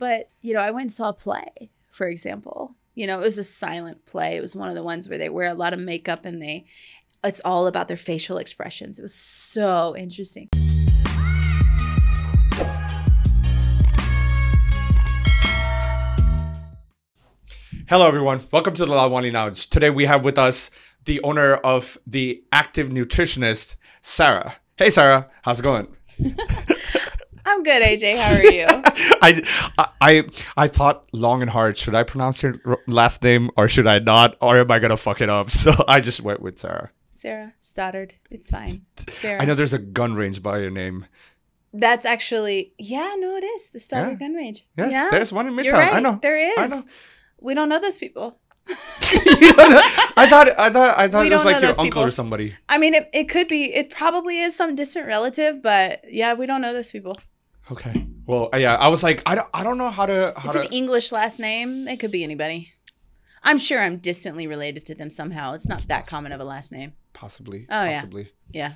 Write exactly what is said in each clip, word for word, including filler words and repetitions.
But, you know, I went and saw a play, for example. You know, it was a silent play. It was one of the ones where they wear a lot of makeup and they, it's all about their facial expressions. It was so interesting. Hello, everyone. Welcome to The Lalwani Lounge. Today we have with us the owner of The Active Nutritionist, Sarah. Hey, Sarah. How's it going? I'm good, A J. How are you? I, I, I thought long and hard. Should I pronounce your last name or should I not? Or am I going to fuck it up? So I just went with Sarah. Sarah Stoddard. It's fine. Sarah. I know there's a gun range by your name. That's actually, yeah, no, it is. The Stoddard yeah. Gun Range. Yes, yeah. There's one in Midtown. You're right. I know. There is. I know. We don't know those people. I thought I thought I thought it was like your uncle people. or somebody. I mean, it it could be. It probably is some distant relative, but yeah, we don't know those people. Okay. Well, yeah, I was like, I don't I don't know how to. How it's to... an English last name. It could be anybody. I'm sure I'm distantly related to them somehow. It's not it's that possible. common of a last name. Possibly. Oh possibly. yeah. Yeah.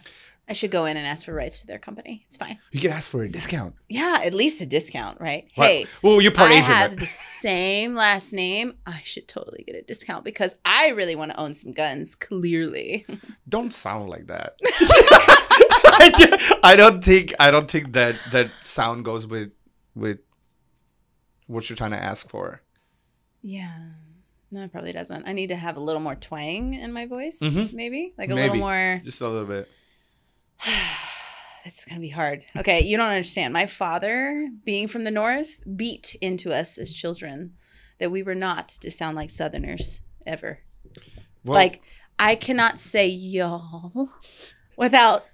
I should go in and ask for rights to their company. It's fine. You can ask for a discount. Yeah, at least a discount, right? What? Hey, well, you're part I Asian, have right? the same last name. I should totally get a discount because I really want to own some guns, clearly. Don't sound like that. I don't think I don't think that that sound goes with with what you're trying to ask for. Yeah. No, it probably doesn't. I need to have a little more twang in my voice, mm-hmm. maybe? Like a maybe. little more. Just a little bit. This is going to be hard. Okay, you don't understand. My father, being from the North, beat into us as children that we were not to sound like Southerners ever. Well, like, I cannot say y'all without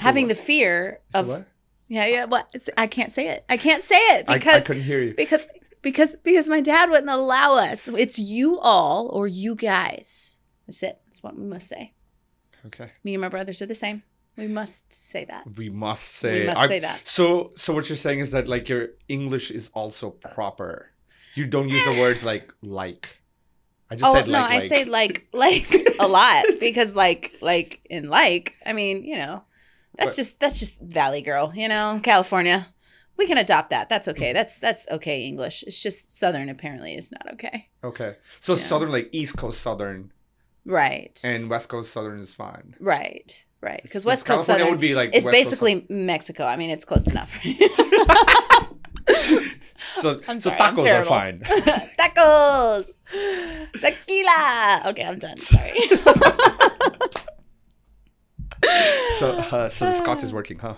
having what? the fear you of... What? Yeah, yeah, well, I can't say it. I can't say it because... I, I couldn't hear you. Because, because, because my dad wouldn't allow us. It's you all or you guys. That's it. That's what we must say. Okay. Me and my brothers are the same. We must say that. We must say. We must I, say that. So, so what you're saying is that like your English is also proper. You don't use the words like like. I just oh, said no, like. Oh no, I like. say like like a lot because like like in like. I mean, you know, that's what? just that's just Valley Girl. You know, California. We can adopt that. That's okay. That's that's okay English. It's just Southern apparently is not okay. Okay, so yeah. Southern like East Coast Southern. Right. And West Coast Southern is fine. Right. Right, because West Coast Southern would be like it's basically Mexico. I mean, it's close enough. so, I'm so sorry, tacos I'm are fine. Tacos, tequila. Okay, I'm done. Sorry. so, uh, so the Scots is working, huh?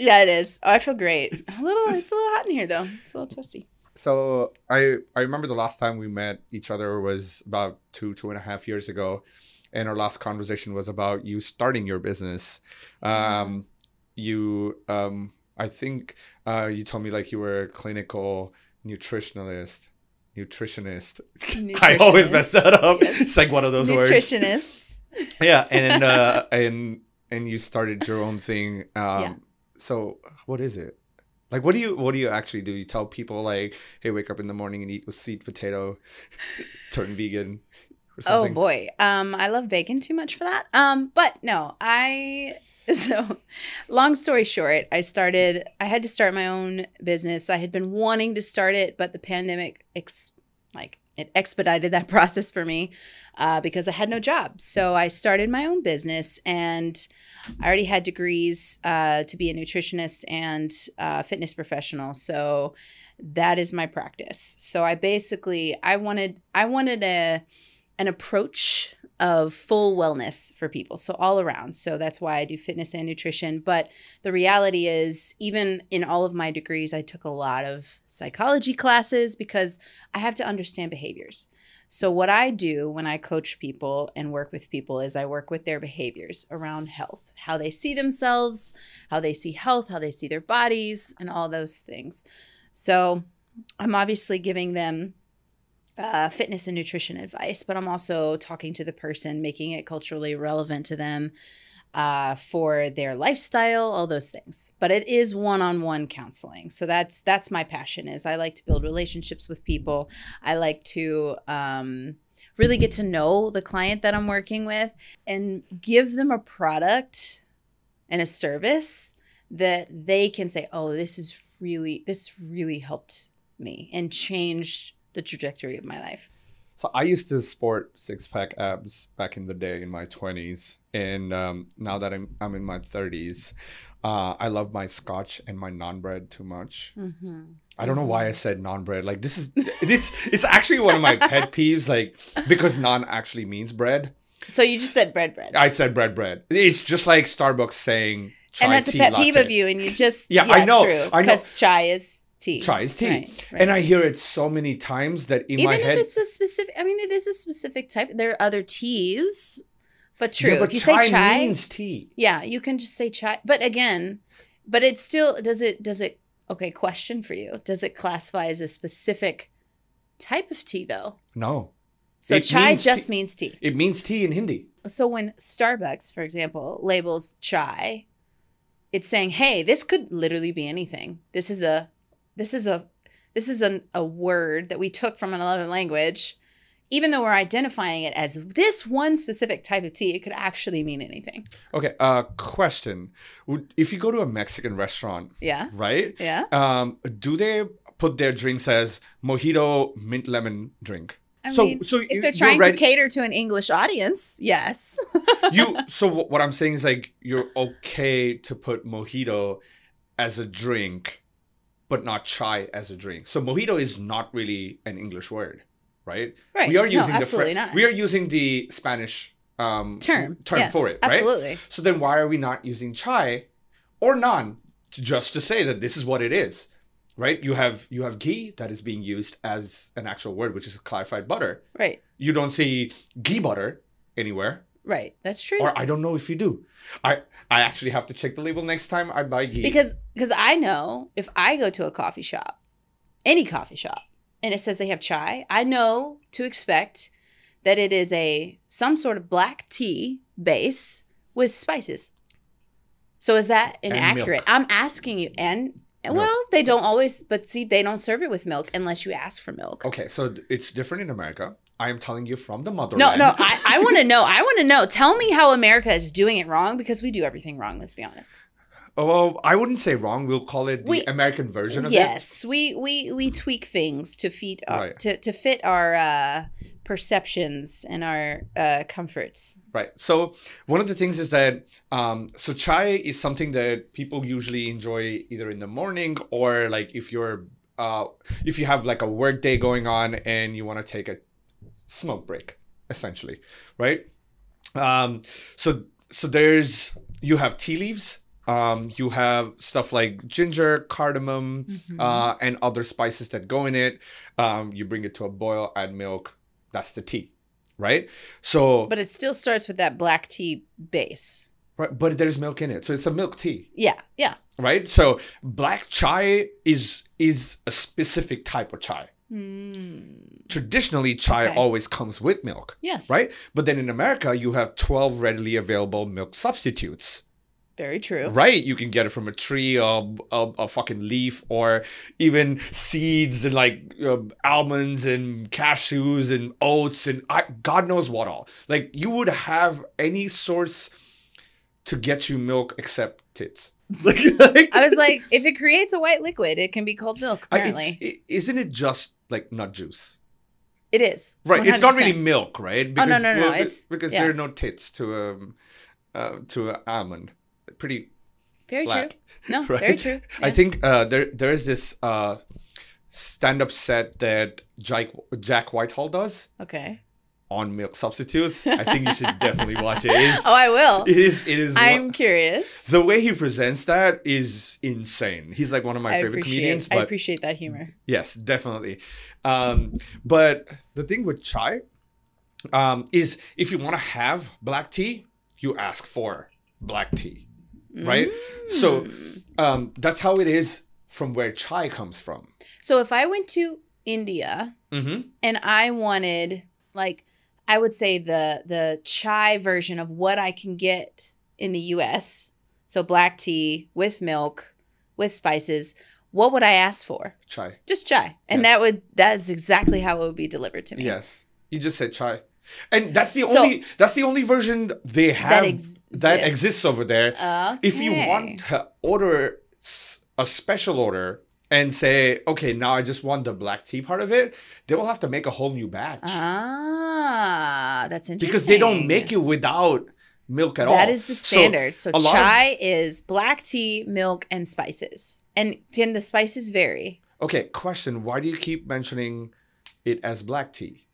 Yeah, it is. Oh, I feel great. A little, it's a little hot in here though. It's a little toasty. So I I remember the last time we met each other was about two two and a half years ago. And our last conversation was about you starting your business. Um, you, um, I think uh, you told me like you were a clinical nutritionalist, nutritionist. nutritionist. I always mess that up. Yes. It's like one of those words. Nutritionists. Yeah, and uh, and and you started your own thing. Um, yeah. So what is it? Like, what do you what do you actually do? You tell people like, hey, wake up in the morning and eat with sweet potato, turn vegan. Oh boy, um, I love bacon too much for that. Um, but no, I so long story short, I started. I had to start my own business. I had been wanting to start it, but the pandemic, ex, like, it expedited that process for me uh, because I had no job. So I started my own business, and I already had degrees uh, to be a nutritionist and uh, fitness professional. So that is my practice. So I basically, I wanted, I wanted a. an approach of full wellness for people. So all around. So that's why I do fitness and nutrition. But the reality is, even in all of my degrees, I took a lot of psychology classes because I have to understand behaviors. So what I do when I coach people and work with people is I work with their behaviors around health, how they see themselves, how they see health, how they see their bodies, and all those things. So I'm obviously giving them Uh, fitness and nutrition advice, but I'm also talking to the person, making it culturally relevant to them uh, for their lifestyle, all those things. But it is one-on-one counseling. So that's that's my passion is I like to build relationships with people. I like to um, really get to know the client that I'm working with and give them a product and a service that they can say, oh, this is really, this really helped me and changed the trajectory of my life. So I used to sport six-pack abs back in the day in my twenties. And um, now that I'm, I'm in my thirties, uh, I love my scotch and my naan bread too much. Mm-hmm. I don't know why I said naan bread. Like this is, it's, it's actually one of my pet peeves, like because naan actually means bread. So you just said bread, bread. I said bread, bread. It's just like Starbucks saying chai tea latte. And that's a pet latte. peeve of you. And you just, yeah, yeah, I know, true, I know. Because chai is... tea. Chai is tea. Right, right. And I hear it so many times that in Even my head... Even if it's a specific... I mean, it is a specific type. There are other teas, but true. Yeah, but if you chai say chai... means tea. Yeah, you can just say chai. But again, but it's still... Does it... Does it? Okay, question for you. Does it classify as a specific type of tea, though? No. So it chai means just tea. means tea. It means tea in Hindi. So when Starbucks, for example, labels chai, it's saying, hey, this could literally be anything. This is a... This is a this is an, a word that we took from another language. Even though we're identifying it as this one specific type of tea, it could actually mean anything. Okay, uh, question. If you go to a Mexican restaurant, yeah, right? Yeah. Um, do they put their drinks as mojito, mint lemon drink? I so, mean, so if they're trying to cater to an English audience, yes. you. So what I'm saying is like you're okay to put mojito as a drink, but not chai as a drink. So mojito is not really an English word, right? Right. We are using no, absolutely the not. We are using the Spanish um, term term yes, for it, right? Absolutely. So then why are we not using chai or naan to just to say that this is what it is, right? You have you have ghee that is being used as an actual word, which is clarified butter. Right. You don't see ghee butter anywhere. Right, that's true. Or I don't know if you do. I I actually have to check the label next time I buy ghee. Because because I know if I go to a coffee shop, any coffee shop, and it says they have chai, I know to expect that it is a some sort of black tea base with spices. So is that inaccurate? I'm asking you. And milk. Well, they don't always, but see, they don't serve it with milk unless you ask for milk. Okay, so it's different in America. I am telling you from the motherland. No, no, I, I want to know. I want to know. Tell me how America is doing it wrong, because we do everything wrong, let's be honest. Oh, I wouldn't say wrong. We'll call it the we, American version of yes, it. Yes, we, we we tweak things to, feed our, right. to, to fit our uh, perceptions and our uh, comforts. Right. So one of the things is that, um, so chai is something that people usually enjoy either in the morning or like if you're, uh, if you have like a work day going on and you want to take a smoke break, essentially, right? Um, so so there's, you have tea leaves, um, you have stuff like ginger, cardamom, mm-hmm. uh, and other spices that go in it. Um, you bring it to a boil, add milk, that's the tea, right? So, but it still starts with that black tea base. Right, but there's milk in it, so it's a milk tea. Yeah, yeah. Right, so black chai is is a specific type of chai. Mm. Traditionally, chai okay. always comes with milk. Yes. Right? But then in America, you have twelve readily available milk substitutes. Very true. Right? You can get it from a tree, or a, a fucking leaf, or even seeds and like uh, almonds and cashews and oats and I, God knows what all. Like you would have any source to get you milk except tits. Like, like, I was like, if it creates a white liquid, it can be called milk, apparently. It, isn't it just like nut juice? It is. Right. one hundred percent. It's not really milk, right? Because, oh, no, no, no. Well, no. It's, because yeah. there are no tits to um, uh, to an almond. Pretty Very flat, true. No, right? very true. Yeah. I think uh, there there is this uh, stand-up set that Jake, Jack Whitehall does. Okay. On milk substitutes. I think you should definitely watch it. it is, oh, I will. It is. It is. I'm curious. The way he presents that is insane. He's like one of my I favorite comedians. But I appreciate that humor. Yes, definitely. Um, but the thing with chai um, is if you want to have black tea, you ask for black tea, right? Mm. So um, that's how it is from where chai comes from. So if I went to India mm-hmm. and I wanted like... I would say the the chai version of what I can get in the U S. So black tea with milk, with spices. What would I ask for? Chai. Just chai. And yeah. that would that is exactly how it would be delivered to me. Yes. You just said chai. And that's the so, only that's the only version they have that, ex that exists over there. Okay. If you want to order a special order and say, okay, now I just want the black tea part of it, they will have to make a whole new batch. Ah, that's interesting. Because they don't make it without milk at that all. That is the standard. So, so chai is black tea, milk, and spices. And can the spices vary? Okay, question. Why do you keep mentioning it as black tea?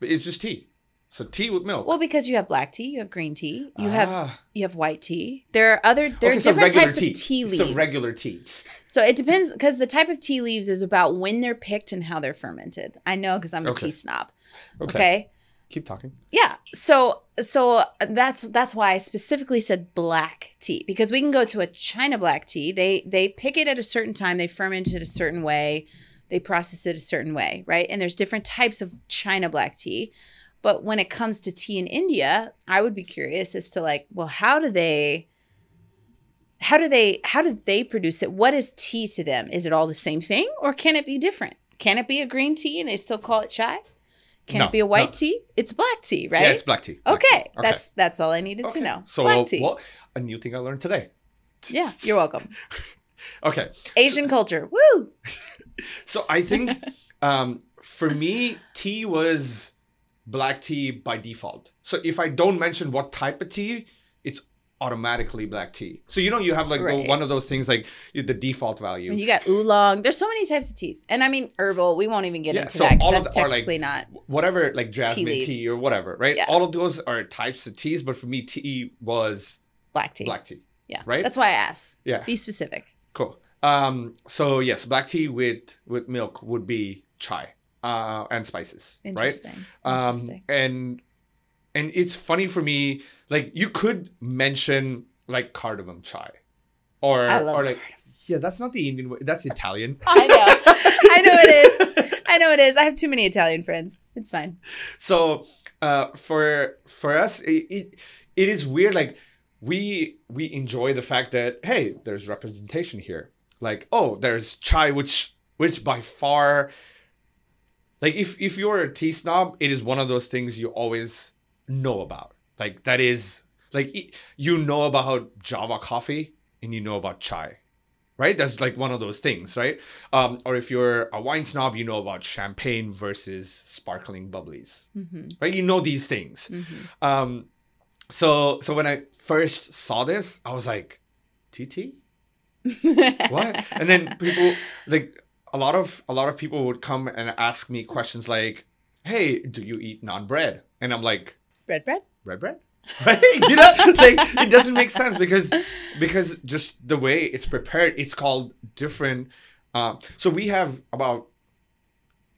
It's just tea. So tea with milk. Well, because you have black tea, you have green tea, you ah. have you have white tea. There are other there okay, are different so types tea. of tea leaves. So regular tea. So it depends, because the type of tea leaves is about when they're picked and how they're fermented. I know, because I'm a okay. tea snob. Okay. okay. Keep talking. Yeah. So so that's that's why I specifically said black tea, because we can go to a China black tea. They they pick it at a certain time, they ferment it a certain way, they process it a certain way, right? And there's different types of China black tea. But when it comes to tea in India, I would be curious as to like, well, how do they, how do they, how do they produce it? What is tea to them? Is it all the same thing, or can it be different? Can it be a green tea and they still call it chai? Can no, it be a white no. tea? It's black tea, right? Yeah, it's black tea. Black okay. tea. okay, that's that's all I needed okay. to know. So black tea. Well, a new thing I learned today. Yeah, you're welcome. okay. Asian culture, woo. So I think um, for me, tea was black tea by default. So if I don't mention what type of tea, it's automatically black tea. So you know, you have like right. one of those things like the default value. You got oolong. There's so many types of teas. And I mean herbal. We won't even get yeah, into so that because that's technically like, not. Whatever, like jasmine tea, tea or whatever, right? Yeah. All of those are types of teas. But for me, tea was black tea. Black tea. Yeah. Right? That's why I asked. Yeah. Be specific. Cool. Um, so yes, black tea with, with milk would be chai. Uh, and spices, Interesting. right? Interesting. Um, and and it's funny for me, like you could mention like cardamom chai, or I love or like cardamom. yeah, that's not the Indian way. That's Italian. I know, I know it is. I know it is. I have too many Italian friends. It's fine. So uh, for for us, it, it it is weird. Like we we enjoy the fact that hey, there's representation here. Like oh, there's chai, which which by far. Like if, if you're a tea snob, it is one of those things you always know about. Like that is like you know about Java coffee and you know about chai, right? That's like one of those things, right? Um, or if you're a wine snob, you know about champagne versus sparkling bubblies, mm-hmm. right? You know these things. Mm-hmm. Um, so so when I first saw this, I was like, tea tea? What? And then people like. A lot of a lot of people would come and ask me questions like, "Hey, do you eat naan bread?" And I'm like, "Bread, bread, bread, bread." Right? You know, like it doesn't make sense because because just the way it's prepared, it's called different. Uh, so we have about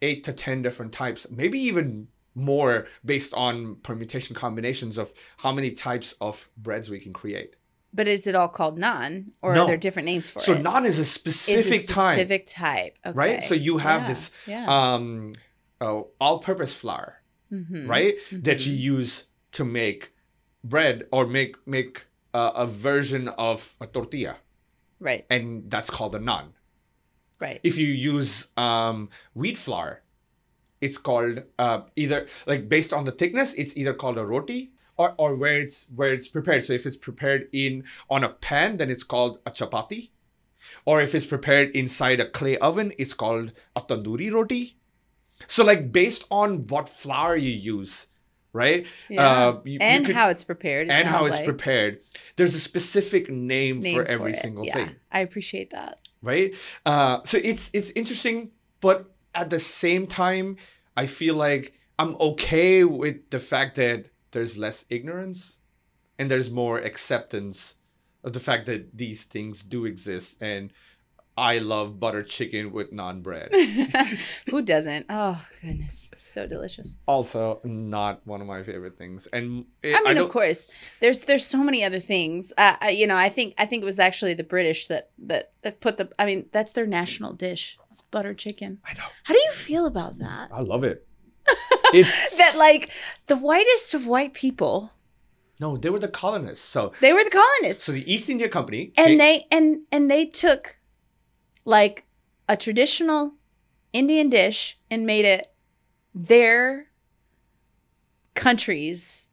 eight to ten different types, maybe even more, based on permutation combinations of how many types of breads we can create. But is it all called naan, or no. are there different names for so it? So naan is a specific type. It's a specific type, type. Okay. Right? So you have yeah. this yeah. um, oh, all-purpose flour, mm-hmm. right? Mm-hmm. That you use to make bread or make make uh, a version of a tortilla. Right. And that's called a naan. Right. If you use um, wheat flour, it's called uh, either, like based on the thickness, it's either called a roti. Or, or where it's where it's prepared. So if it's prepared in on a pan, then it's called a chapati. Or if it's prepared inside a clay oven, it's called a tandoori roti. So like based on what flour you use, right? Yeah. Uh, you, and you could, how it's prepared. It and how it's like. prepared. There's a specific name, name for every for single yeah, thing. I appreciate that. Right? Uh, so it's it's interesting, but at the same time, I feel like I'm okay with the fact that there's less ignorance and there's more acceptance of the fact that these things do exist. And I love butter chicken with naan bread. Who doesn't? Oh, goodness. So delicious. Also, not one of my favorite things. And it, I mean, I of course, there's there's so many other things. Uh, you know, I think I think it was actually the British that, that, that put the, I mean, that's their national dish. It's butter chicken. I know. How do you feel about that? I love it. It's, that like the whitest of white people. No, they were the colonists. So they were the colonists. So the East India Company. And came, they and and they took like a traditional Indian dish and made it their country's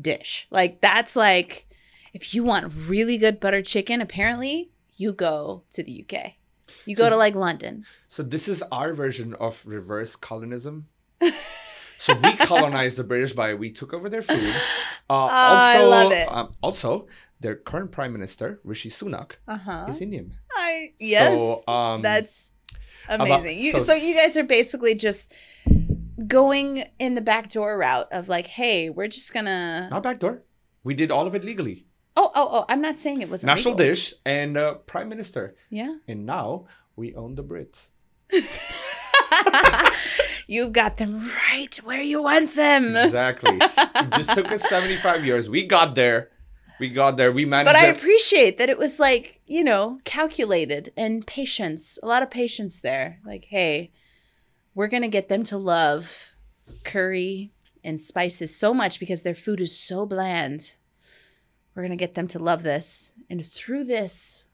dish. Like that's like if you want really good butter chicken, apparently you go to the U K. You go so, to like London. So this is our version of reverse colonism. So we colonized the British by we took over their food. Uh, oh, also, I love it. Um, also, their current prime minister, Rishi Sunak, uh-huh. is Indian. I yes, so, um, that's amazing. About, you, so, so you guys are basically just going in the back door route of like, hey, we're just gonna not back door. We did all of it legally. Oh, oh, oh! I'm not saying it was national legal. Dish and uh, prime minister. Yeah. And now we own the Brits. You've got them right where you want them. Exactly. It just took us seventy-five years. We got there. We got there. We managed. But I appreciate that it was like, you know, calculated and patience. A lot of patience there. Like, hey, we're going to get them to love curry and spices so much because their food is so bland. We're going to get them to love this. And through this,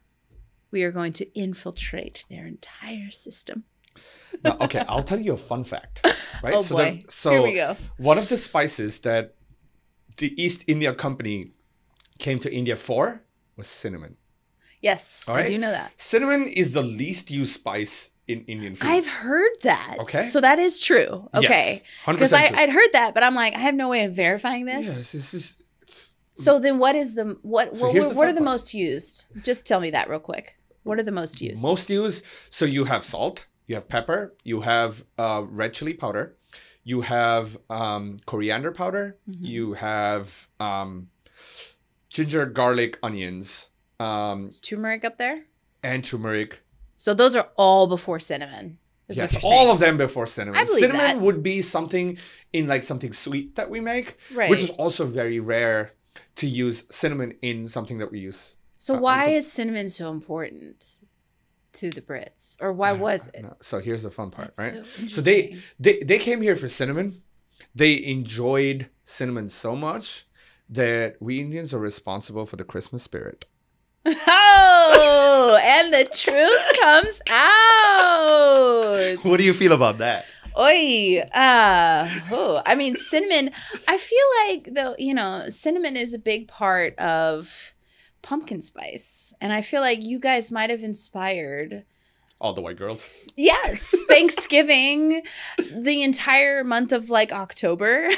we are going to infiltrate their entire system. Now, okay, I'll tell you a fun fact. Right? Oh, so boy. The, so Here we go. One of the spices that the East India Company came to India for was cinnamon. Yes, right? I do know that. Cinnamon is the least used spice in Indian food. I've heard that. Okay. So that is true. Okay. Because yes, I'd heard that, but I'm like, I have no way of verifying this. Yes, this is... So then what is the... What, so what, what the are the part. most used? Just tell me that real quick. What are the most used? Most used... So you have salt, you have pepper, you have uh, red chili powder, you have um, coriander powder, mm-hmm. you have... Um, ginger, garlic, onions. Um, Is turmeric up there? And turmeric. So those are all before cinnamon. Is yes, what you're all saying. Of them before cinnamon. I believe cinnamon that. Would be something in like something sweet that we make, right. which is also very rare to use cinnamon in something that we use. So uh, why is cinnamon so important to the Brits, or why was it? So here's the fun part, That's right? So, so they they they came here for cinnamon. They enjoyed cinnamon so much that we Indians are responsible for the Christmas spirit. Oh, and the truth comes out. What do you feel about that? Oy, uh, oh, I mean, cinnamon, I feel like, though, you know, cinnamon is a big part of pumpkin spice. And I feel like you guys might have inspired... All the white girls. Yes. Thanksgiving, the entire month of like October.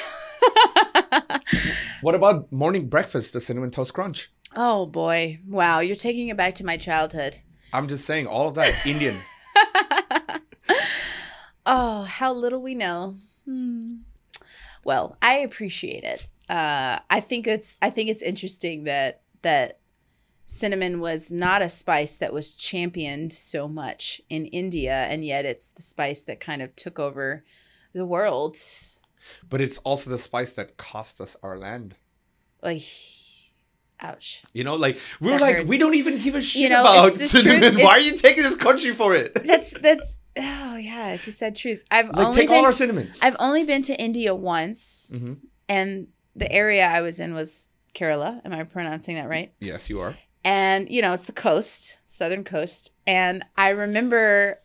What about morning breakfast, the Cinnamon Toast Crunch? Oh, boy. Wow. You're taking it back to my childhood. I'm just saying all of that. Indian. Oh, how little we know. Hmm. Well, I appreciate it. Uh, I think it's I think it's interesting that that cinnamon was not a spice that was championed so much in India, and yet it's the spice that kind of took over the world. But it's also the spice that cost us our land. Like, ouch. You know, like, we were that like, hurts. We don't even give a shit you know, about cinnamon. Why are you taking this country for it? That's, that's, oh yeah, it's a sad truth. I've like, only take been all our to, cinnamon. I've only been to India once, mm-hmm. and the area I was in was Kerala. Am I pronouncing that right? Yes, you are. And, you know, it's the coast, southern coast. And I remember...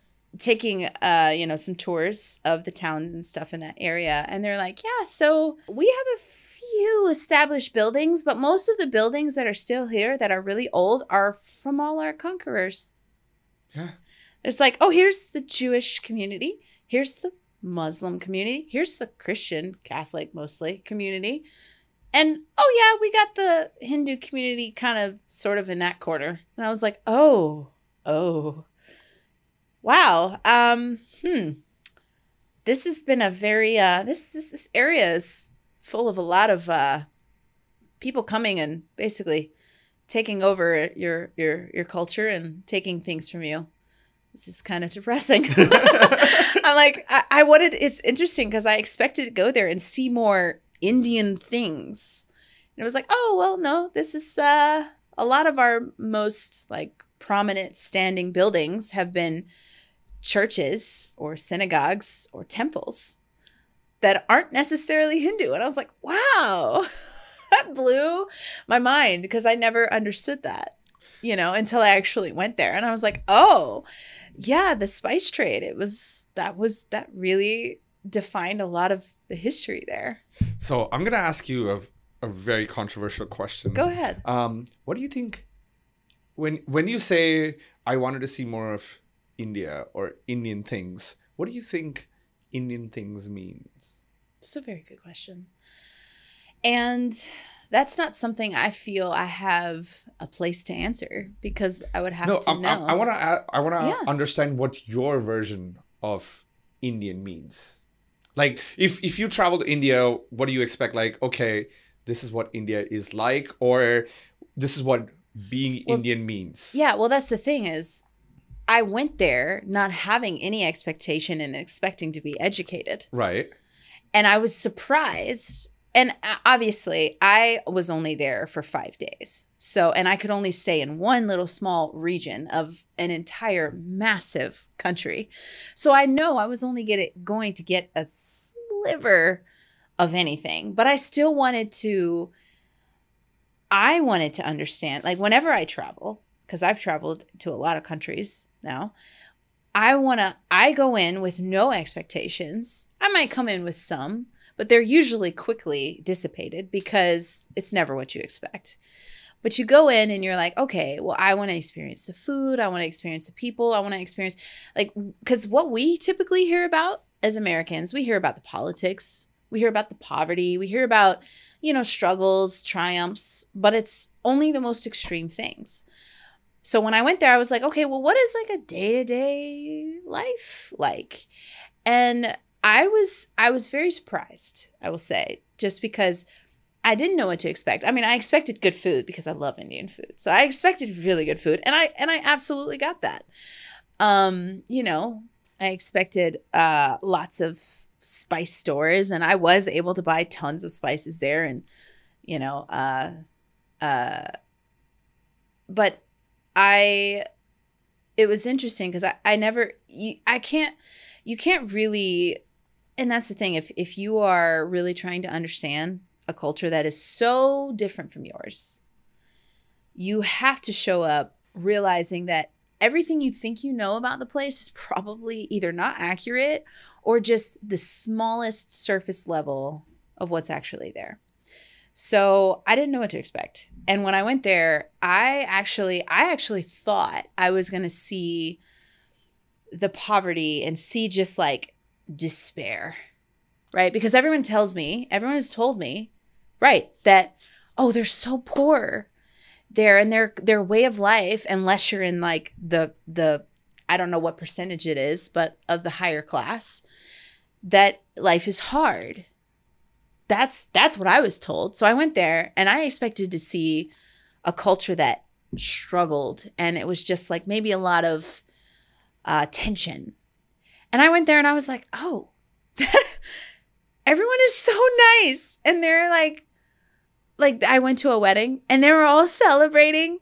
taking uh you know some tours of the towns and stuff in that area, and they're like, yeah, so we have a few established buildings, but most of the buildings that are still here that are really old are from all our conquerors. Yeah, it's like, oh, here's the Jewish community, here's the Muslim community, here's the Christian Catholic mostly community, and oh yeah, we got the Hindu community kind of sort of in that corner. And I was like, oh oh wow. Um, hmm. This has been a very, uh, this, this, this area is full of a lot of uh, people coming and basically taking over your, your, your culture and taking things from you. This is kind of depressing. I'm like, I, I wanted, it's interesting because I expected to go there and see more Indian things. And it was like, oh, well, no, this is uh, a lot of our most like prominent standing buildings have been churches or synagogues or temples that aren't necessarily Hindu. And I was like, wow, that blew my mind because I never understood that, you know, until I actually went there. And I was like, oh, yeah, the spice trade. It was that was that really defined a lot of the history there. So I'm going to ask you a, a very controversial question. Go ahead. Um, what do you think? When when you say I wanted to see more of India or Indian things. What do you think Indian things means? It's a very good question. And that's not something I feel I have a place to answer, because I would have no, to I'm, know. I'm, I want to I want to yeah. understand what your version of Indian means. Like, if, if you travel to India, what do you expect? Like, okay, this is what India is like, or this is what being well, Indian means. Yeah, well, that's the thing is, I went there not having any expectation and expecting to be educated. Right. And I was surprised. And obviously, I was only there for five days. So, and I could only stay in one little small region of an entire massive country. So I know I was only get it, going to get a sliver of anything. But I still wanted to, I wanted to understand, like whenever I travel, because I've traveled to a lot of countries now, I want to, I go in with no expectations. I might come in with some. But they're usually quickly dissipated because it's never what you expect. But you go in and you're like, okay, well, I want to experience the food. I want to experience the people. I want to experience, like, because what we typically hear about as Americans, we hear about the politics. We hear about the poverty. We hear about, you know, struggles, triumphs. But it's only the most extreme things. So when I went there, I was like, okay, well, what is like a day-to-day life like? And I was I was very surprised, I will say, just because I didn't know what to expect. I mean, I expected good food because I love Indian food. So I expected really good food, and I and I absolutely got that. Um, you know, I expected uh, lots of spice stores, and I was able to buy tons of spices there, and you know, uh, uh, but I it was interesting because I I never you, I can't you can't really. And that's the thing, if, if you are really trying to understand a culture that is so different from yours, you have to show up realizing that everything you think you know about the place is probably either not accurate or just the smallest surface level of what's actually there. So I didn't know what to expect. And when I went there, I actually, I actually thought I was going to see the poverty and see just like despair, right? Because everyone tells me, everyone has told me, right, that, oh, they're so poor there, and their their way of life, unless you're in like the the I don't know what percentage it is, but of the higher class, that life is hard. That's that's what I was told. So I went there and I expected to see a culture that struggled, and it was just like maybe a lot of uh, tension. And I went there and I was like, oh, everyone is so nice. And they're like, like I went to a wedding and they were all celebrating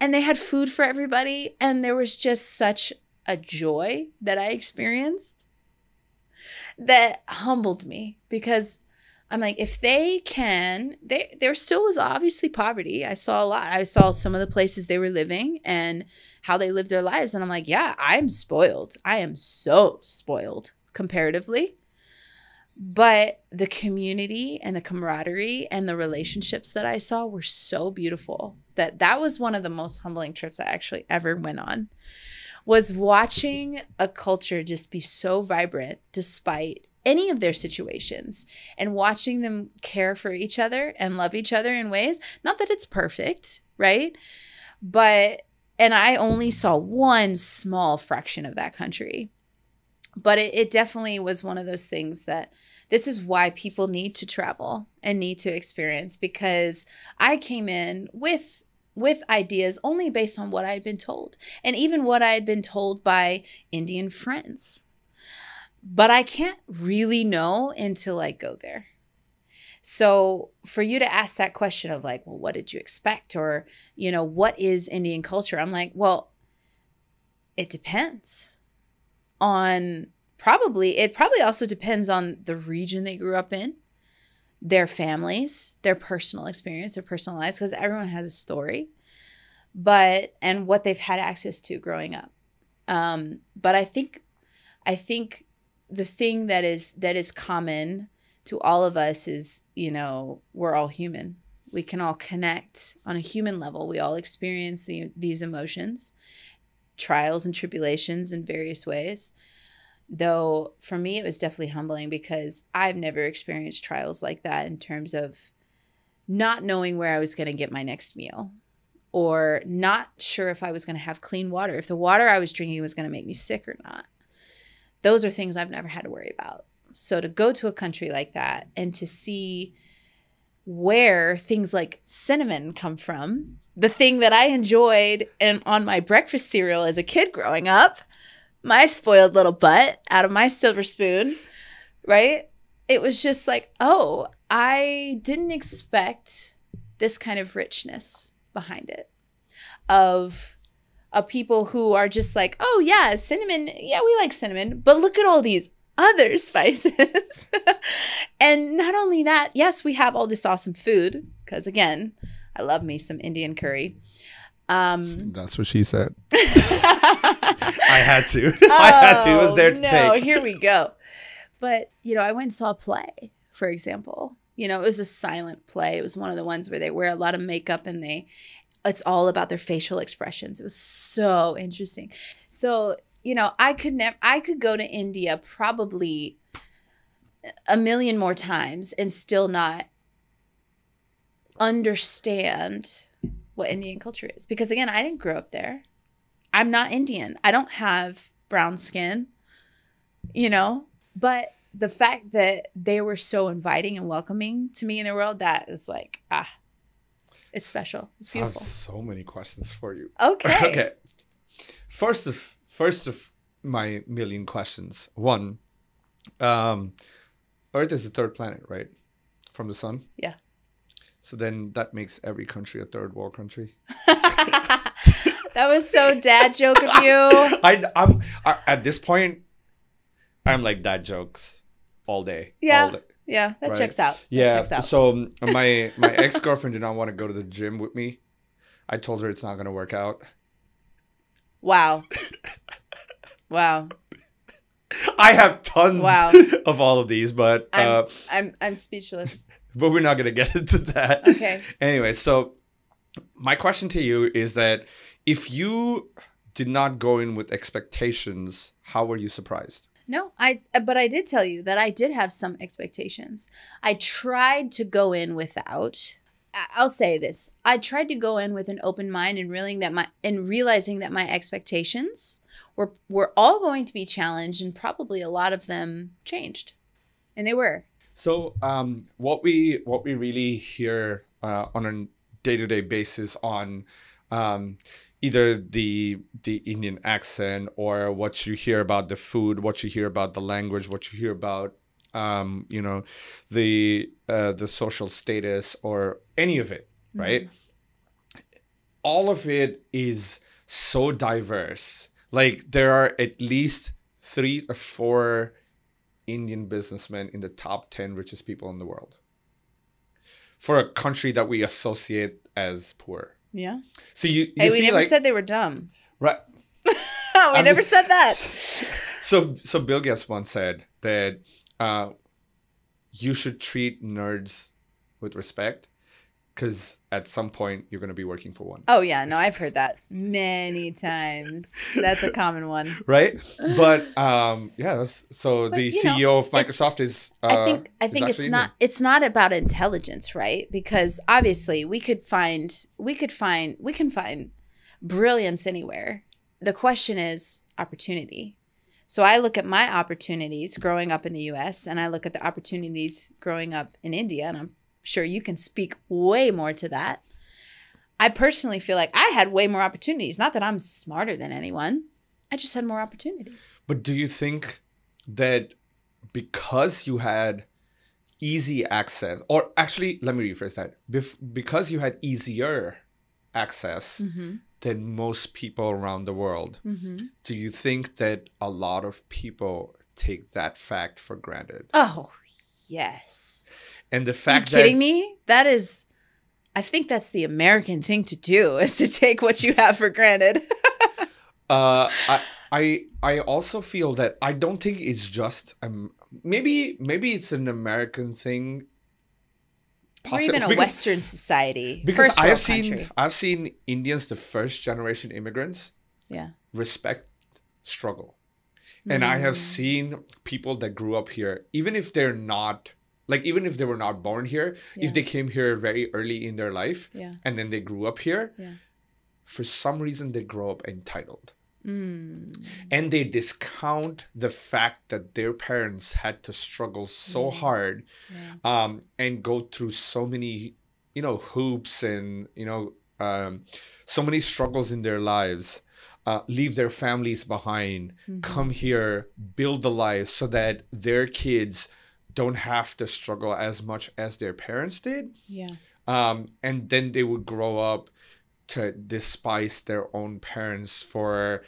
and they had food for everybody. And there was just such a joy that I experienced that humbled me, because I'm like, if they can, they, there still was obviously poverty. I saw a lot. I saw some of the places they were living and how they lived their lives. And I'm like, yeah, I'm spoiled. I am so spoiled comparatively. But the community and the camaraderie and the relationships that I saw were so beautiful that that was one of the most humbling trips I actually ever went on, was watching a culture just be so vibrant despite any of their situations, and watching them care for each other and love each other in ways, not that it's perfect, right? But, and I only saw one small fraction of that country, but it, it definitely was one of those things that this is why people need to travel and need to experience, because I came in with with ideas only based on what I had been told, and even what I had been told by Indian friends. But I can't really know until I go there. So for you to ask that question of like, well, what did you expect? Or, you know, what is Indian culture? I'm like, well, it depends on probably, it probably also depends on the region they grew up in, their families, their personal experience, their personal lives, because everyone has a story, but, and what they've had access to growing up. Um, but I think, I think, the thing that is that is common to all of us is, you know, we're all human. We can all connect on a human level. We all experience the, these emotions. trials and tribulations in various ways. Though for me, it was definitely humbling because I've never experienced trials like that in terms of not knowing where I was going to get my next meal, or not sure if I was going to have clean water, if the water I was drinking was going to make me sick or not. Those are things I've never had to worry about. So to go to a country like that and to see where things like cinnamon come from, the thing that I enjoyed and on my breakfast cereal as a kid growing up, my spoiled little butt out of my silver spoon, right? It was just like, oh, I didn't expect this kind of richness behind it of a people who are just like, oh, yeah, cinnamon. Yeah, we like cinnamon, but look at all these other spices. And not only that, yes, we have all this awesome food because, again, I love me some Indian curry. Um, That's what she said. I had to. Oh, I had to. It was there to no, take. Oh, here we go. But, you know, I went and saw a play, for example. You know, it was a silent play. It was one of the ones where they wear a lot of makeup and they, it's all about their facial expressions. It was so interesting. So, you know, I could never, I could go to India probably a million more times and still not understand what Indian culture is. Because again, I didn't grow up there. I'm not Indian. I don't have brown skin, you know, but the fact that they were so inviting and welcoming to me in the world, that is like, ah, it's special. It's beautiful. I have so many questions for you. Okay. Okay. First of, first of my million questions. One, um, Earth is the third planet, right? From the sun? Yeah. So then that makes every country a third world country. That was so dad joke of you. I, I'm, I, at this point, I'm like dad jokes all day. Yeah, all day, yeah, that right? checks out. Yeah, that checks out. So um, my my ex girlfriend did not want to go to the gym with me. I told her it's not going to work out. Wow, wow. I have tons wow. of all of these, but I'm uh, I'm, I'm speechless. But we're not going to get into that. Okay. Anyway, so my question to you is that if you did not go in with expectations, how were you surprised? No, I. But I did tell you that I did have some expectations. I tried to go in without. I'll say this: I tried to go in with an open mind and realizing that my and realizing that my expectations were were all going to be challenged, and probably a lot of them changed, and they were. So, um, what we what we really hear uh, on a day-to-day basis on. Um, Either the the Indian accent or what you hear about the food, what you hear about the language, what you hear about, um, you know, the uh, the social status or any of it, right? Mm-hmm. All of it is so diverse. Like there are at least three or four Indian businessmen in the top ten richest people in the world for a country that we associate as poor. Yeah. So you, you hey, we see, never like, said they were dumb. Right. we I'm, never said that. So so Bill Gates once said that uh, you should treat nerds with respect because at some point you're going to be working for one. Oh, yeah. No, I've heard that many times. That's a common one. Right. But um, yeah. So but, the C E O know, of Microsoft is. Uh, I think I think it's not Indian. It's not about intelligence. Right. Because obviously we could find we could find we can find brilliance anywhere. The question is opportunity. So I look at my opportunities growing up in the U S and I look at the opportunities growing up in India, and I'm sure you can speak way more to that. I personally feel like I had way more opportunities. Not that I'm smarter than anyone. I just had more opportunities. But do you think that because you had easy access, or actually, let me rephrase that. Bef- because you had easier access mm-hmm. than most people around the world, mm-hmm. do you think that a lot of people take that fact for granted? Oh, yes. And the fact that- Are you kidding me? That is, I think that's the American thing to do, is to take what you have for granted. uh, I, I I also feel that I don't think it's just, um, maybe maybe it's an American thing. Or even a because, Western society. Because I have seen, I've seen Indians, the first generation immigrants. Yeah. respect struggle. Mm. And I have seen people that grew up here, even if they're not, like, even if they were not born here, yeah. if they came here very early in their life yeah. and then they grew up here, yeah. for some reason they grow up entitled. Mm. And they discount the fact that their parents had to struggle so yeah. hard yeah. Um, and go through so many, you know, hoops and, you know, um, so many struggles in their lives, uh, leave their families behind, mm-hmm. come here, build a life so that their kids don't have to struggle as much as their parents did. Yeah. Um, and then they would grow up to despise their own parents for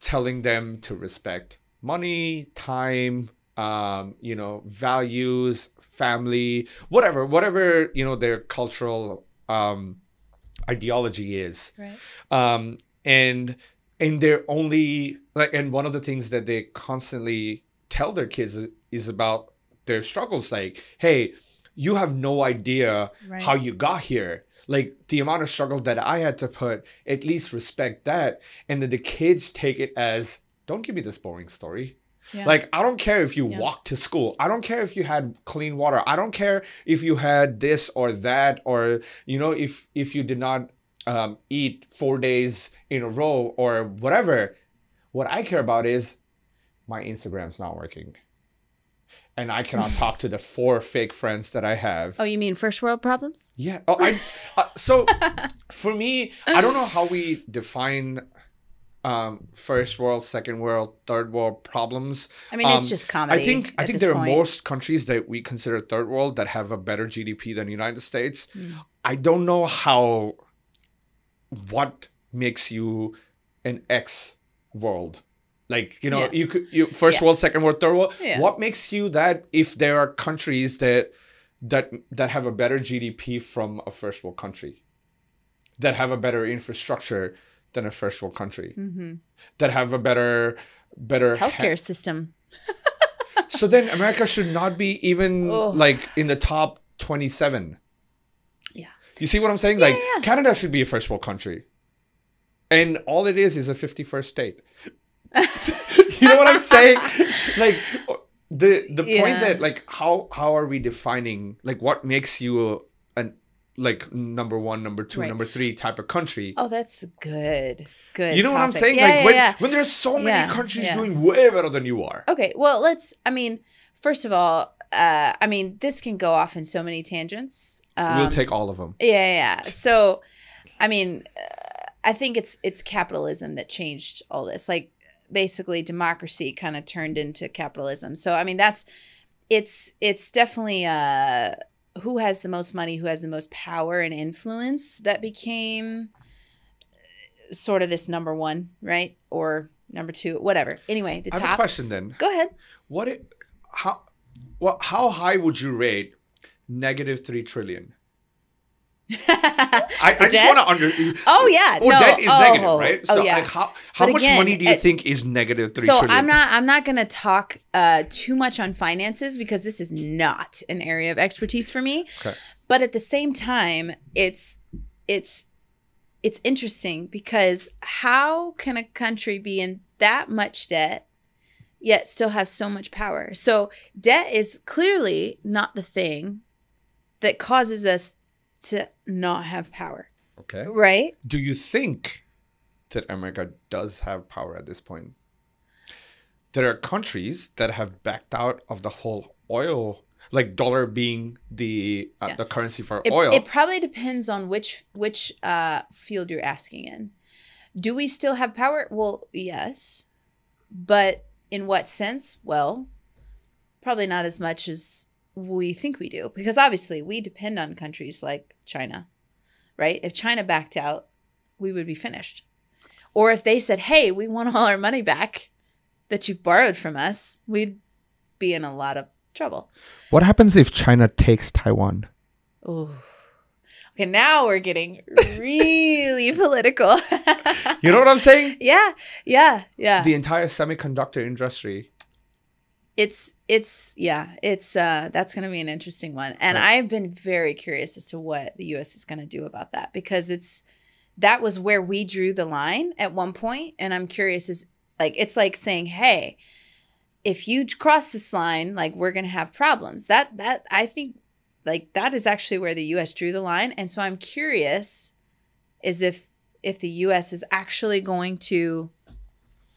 telling them to respect money, time, um, you know, values, family, whatever, whatever, you know, their cultural um, ideology is. Right. Um, and, and they're only, like, and one of the things that they constantly tell their kids is about their struggles. Like, hey, you have no idea right. how you got here. Like, the amount of struggle that I had to put, at least respect that. And then the kids take it as, don't give me this boring story. Yeah. Like, I don't care if you yeah. walked to school. I don't care if you had clean water. I don't care if you had this or that, or, you know, if, if you did not um, eat four days in a row or whatever. What I care about is my Instagram's not working. And I cannot talk to the four fake friends that I have. Oh, you mean first world problems? Yeah. Oh, I, uh, so for me, I don't know how we define um, first world, second world, third world problems. I mean, um, it's just comedy. I think I think there point. are most countries that we consider third world that have a better G D P than the United States. Mm. I don't know how, what makes you an X world. Like, you know, yeah. you could you first yeah. world, second world, third world. Yeah. What makes you that if there are countries that that that have a better G D P from a first world country, that have a better infrastructure than a first world country, mm-hmm. that have a better better healthcare system? So then America should not be even oh. like in the top twenty-seven. Yeah. You see what I'm saying? Yeah, like yeah. Canada should be a first world country. And all it is is a fifty-first state. You know what I'm saying? Like, the the yeah. point that, like, how how are we defining, like, what makes you an, like, number one, number two, right. number three type of country? Oh, that's good. Good. You know topic. What I'm saying? Yeah, like yeah, when yeah. when there's so many yeah, countries yeah. doing way better than you are. Okay, well, let's. I mean, first of all, uh, I mean, this can go off in so many tangents. Um, we'll take all of them. Yeah, yeah. So, I mean, uh, I think it's it's capitalism that changed all this. Like. Basically democracy kind of turned into capitalism. So, I mean, that's, it's, it's definitely uh, who has the most money, who has the most power and influence that became sort of this number one, right? Or number two, whatever. Anyway, the I top. I have a question then. Go ahead. What, it, how, well, how high would you rate negative three trillion? I, I just want to under. Oh yeah, oh, no. Debt is oh, negative, right? So oh, yeah. like, how how but much again, money do you it, think is negative three so trillion? So I'm not I'm not going to talk uh, too much on finances because this is not an area of expertise for me. Okay. But at the same time, it's it's it's interesting because how can a country be in that much debt yet still have so much power? So debt is clearly not the thing that causes us to not have power. Okay. Right? Do you think that America does have power at this point? There are countries that have backed out of the whole oil, like dollar being the uh, yeah. the currency for it, oil. It probably depends on which which uh, field you're asking in. Do we still have power? Well, yes. But in what sense? Well, probably not as much as we think we do, because obviously we depend on countries like China, right? If China backed out, we would be finished. Or if they said, hey, we want all our money back that you've borrowed from us, we'd be in a lot of trouble. What happens if China takes Taiwan? Ooh. Okay, now we're getting really political. You know what I'm saying? Yeah, yeah, yeah. The entire semiconductor industry. It's, it's, yeah, it's, uh, that's going to be an interesting one. And right. I've been very curious as to what the U S is going to do about that, because it's that was where we drew the line at one point. And I'm curious, is like, it's like saying, hey, if you cross this line, like we're going to have problems. That, that I think like that is actually where the U S drew the line. And so I'm curious is if, if the U S is actually going to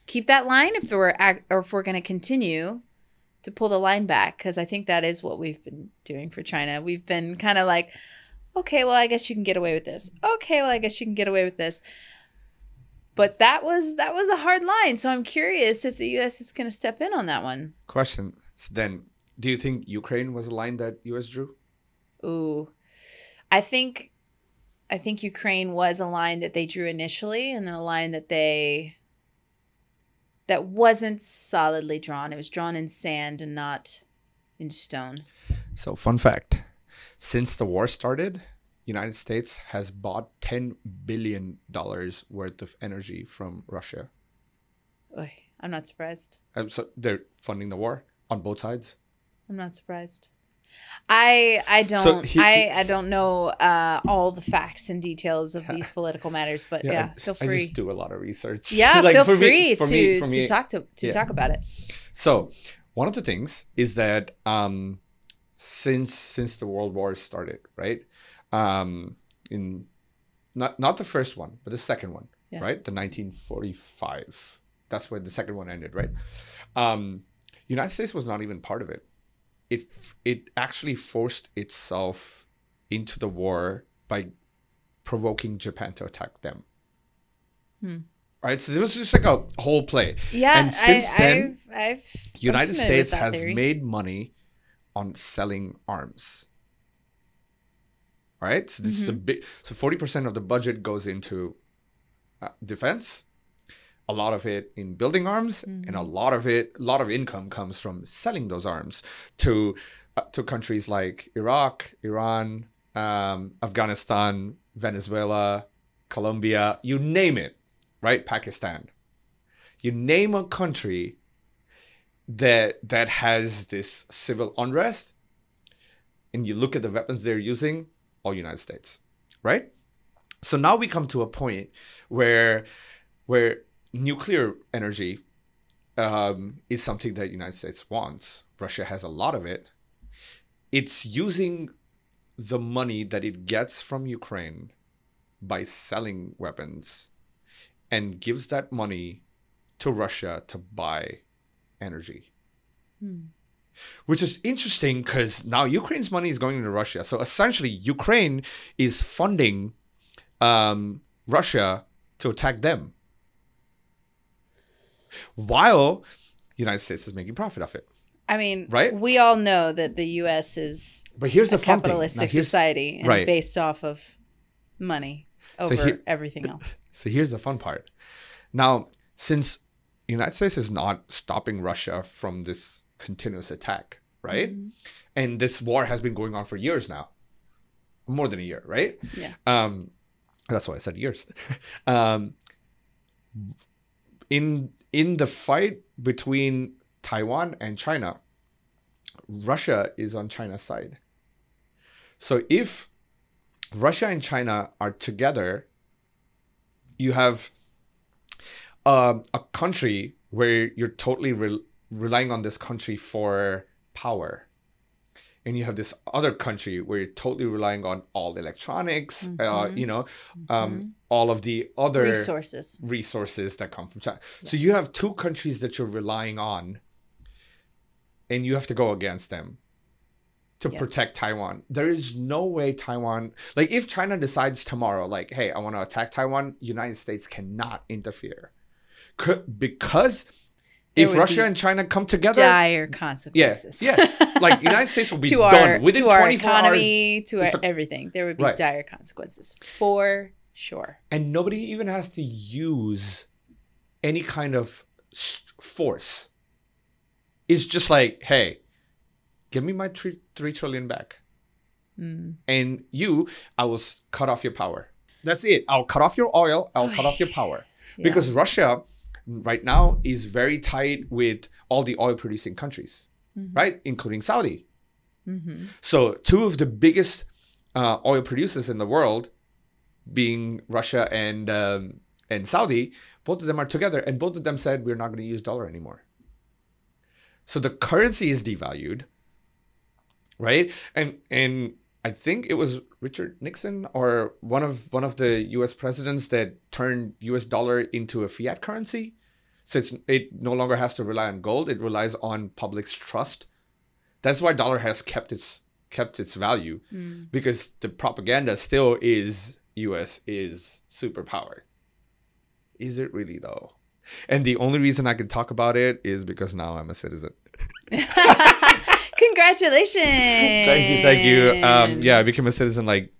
keep that line, if we're, or if we're going to continue to pull the line back. Cause I think that is what we've been doing for China. We've been kind of like, okay, well, I guess you can get away with this. Okay, well, I guess you can get away with this. But that was that was a hard line. So I'm curious if the U S is going to step in on that one. Question. So then, do you think Ukraine was a line that U S drew? Ooh, I think, I think Ukraine was a line that they drew initially, and a line that they that wasn't solidly drawn. It was drawn in sand and not in stone. So, fun fact: since the war started, United States has bought ten billion dollars worth of energy from Russia. Oy, I'm not surprised. Um, so they're funding the war on both sides. I'm not surprised. I I don't so he, I, I don't know uh, all the facts and details of these political matters, but yeah, yeah I, feel free. I just do a lot of research. Yeah, like feel for free me, for to, me, for to me, talk to to yeah. talk about it. So one of the things is that um, since since the World War started, right? Um, in not not the first one, but the second one, yeah. right? The nineteen forty-five. That's where the second one ended, right? Um, United States was not even part of it. It it actually forced itself into the war by provoking Japan to attack them. Hmm. Right, so it was just like a whole play. Yeah, and since I, then, I've, I've United States has theory. made money on selling arms. Right, so this mm-hmm. is a big. So forty percent of the budget goes into uh, defense. A lot of it in building arms, mm-hmm. and a lot of it, a lot of income comes from selling those arms to uh, to countries like Iraq, Iran, um, Afghanistan, Venezuela, Colombia, you name it, right? Pakistan. You name a country that that has this civil unrest, and you look at the weapons they're using, all United States, right? So now we come to a point where where nuclear energy um, is something that the United States wants. Russia has a lot of it. It's using the money that it gets from Ukraine by selling weapons and gives that money to Russia to buy energy. Hmm. Which is interesting because now Ukraine's money is going into Russia. So essentially, Ukraine is funding um, Russia to attack them, while the United States is making profit off it. I mean, right? We all know that the U S is but here's a the fun capitalistic thing. Now, society and right. based off of money over so here, everything else. So here's the fun part. Now, since the United States is not stopping Russia from this continuous attack, right? Mm-hmm. And this war has been going on for years now. More than a year, right? Yeah. Um, that's why I said years. um, in... In the fight between Taiwan and China, Russia is on China's side. So if Russia and China are together, you have uh, a country where you're totally re relying on this country for power. And you have this other country where you're totally relying on all electronics, mm-hmm. uh, you know, mm-hmm. um, all of the other resources resources that come from China. Yes. So you have two countries that you're relying on, and you have to go against them to yeah. protect Taiwan. There is no way Taiwan, like if China decides tomorrow, like, hey, I want to attack Taiwan, United States cannot interfere. C- because... There if Russia and China come together, dire consequences. Yeah, yes, like United States will be to done our, within to our twenty-four economy, hours. To our everything, there would be right. dire consequences for sure. And nobody even has to use any kind of force. It's just like, hey, give me my three, three trillion back, mm. and you, I will cut off your power. That's it. I'll cut off your oil. I'll cut off your power yeah. because Russia. Right now is very tight with all the oil producing countries, mm-hmm. right? Including Saudi. Mm-hmm. So two of the biggest uh, oil producers in the world being Russia and um, and Saudi, both of them are together, and both of them said, we're not going to use dollar anymore. So the currency is devalued, right? And and I think it was Richard Nixon or one of one of the U S presidents that turned U S dollar into a fiat currency. So it's, it no longer has to rely on gold. It relies on public's trust. That's why dollar has kept its kept its value, mm. because the propaganda still is U S is superpower. Is it really though? And the only reason I can talk about it is because now I'm a citizen. Congratulations. Thank you. Thank you. Um, yeah, I became a citizen like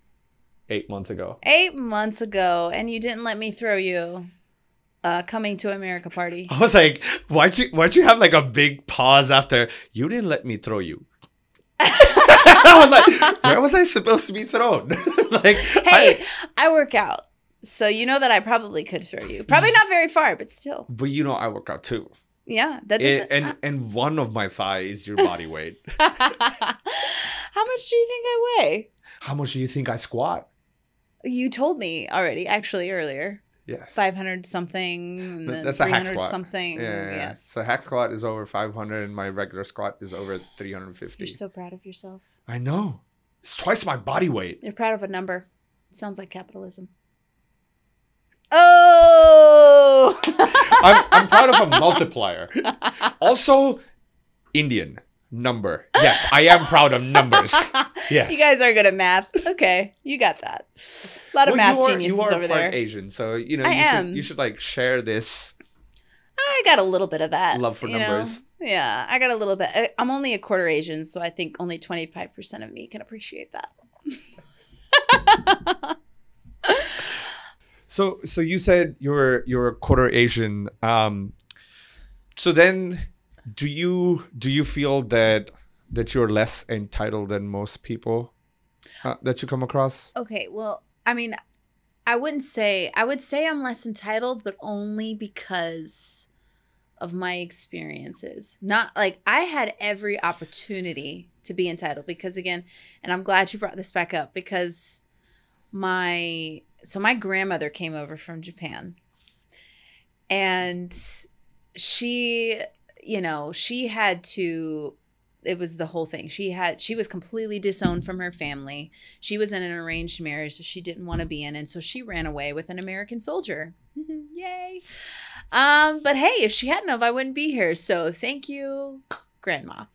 eight months ago. Eight months ago. And you didn't let me throw you a Coming to America party. I was like, why'd you, why'd you have like a big pause after, you didn't let me throw you? I was like, where was I supposed to be thrown? Like, hey, I, I work out. So you know that I probably could throw you. Probably not very far, but still. But you know I work out too. Yeah, that doesn't. And and, and one of my thigh is your body weight. How much do you think I weigh? How much do you think I squat? You told me already, actually earlier. Yes. Five hundred something. And then that's a hack squat. Something. Yeah, yeah, yeah. Yes. So hack squat is over five hundred, and my regular squat is over three hundred and fifty. You're so proud of yourself. I know. It's twice my body weight. You're proud of a number. It sounds like capitalism. Oh, I'm, I'm proud of a multiplier. Also, Indian number. Yes, I am proud of numbers. Yes. You guys are good at math. Okay, you got that. A lot well, of math you are, geniuses you are over part there. Asian, so you know I you, am. Should, you should like share this. I got a little bit of that love for numbers. Know? Yeah, I got a little bit. I, I'm only a quarter Asian, so I think only twenty-five percent of me can appreciate that. So, so you said you're you're a quarter Asian. Um, so then, do you do you feel that that you're less entitled than most people uh, that you come across? Okay, well, I mean, I wouldn't say I would say I'm less entitled, but only because of my experiences. Not like I had every opportunity to be entitled because again, and I'm glad you brought this back up because my. So my grandmother came over from Japan and she, you know, she had to, it was the whole thing. She had, she was completely disowned from her family. She was in an arranged marriage that she didn't want to be in. And so she ran away with an American soldier. Yay. Um, but hey, if she hadn't have, I wouldn't be here. So thank you, Grandma.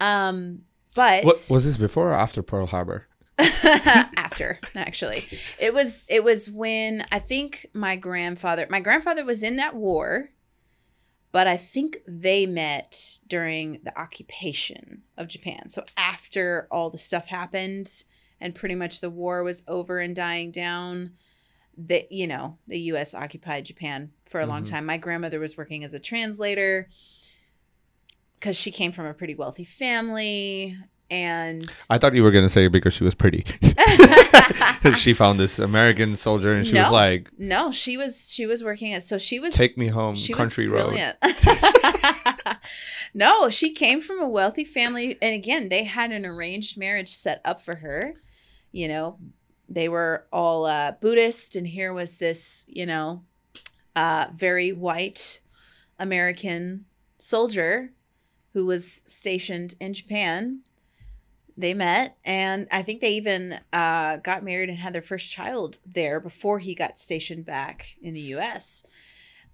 Um, but what, was this before or after Pearl Harbor? After, actually. It was it was when I think my grandfather my grandfather was in that war, but I think they met during the occupation of Japan. So after all the stuff happened and pretty much the war was over and dying down, that you know, the U S occupied Japan for a mm-hmm. long time. My grandmother was working as a translator because she came from a pretty wealthy family. And I thought you were going to say because she was pretty. She found this American soldier and she no, was like, no, she was, she was working at, so she was, take me home, country road. No, she came from a wealthy family. And again, they had an arranged marriage set up for her. You know, they were all uh, Buddhist. And here was this, you know, uh, very white American soldier who was stationed in Japan. They met, and I think they even uh, got married and had their first child there before he got stationed back in the U S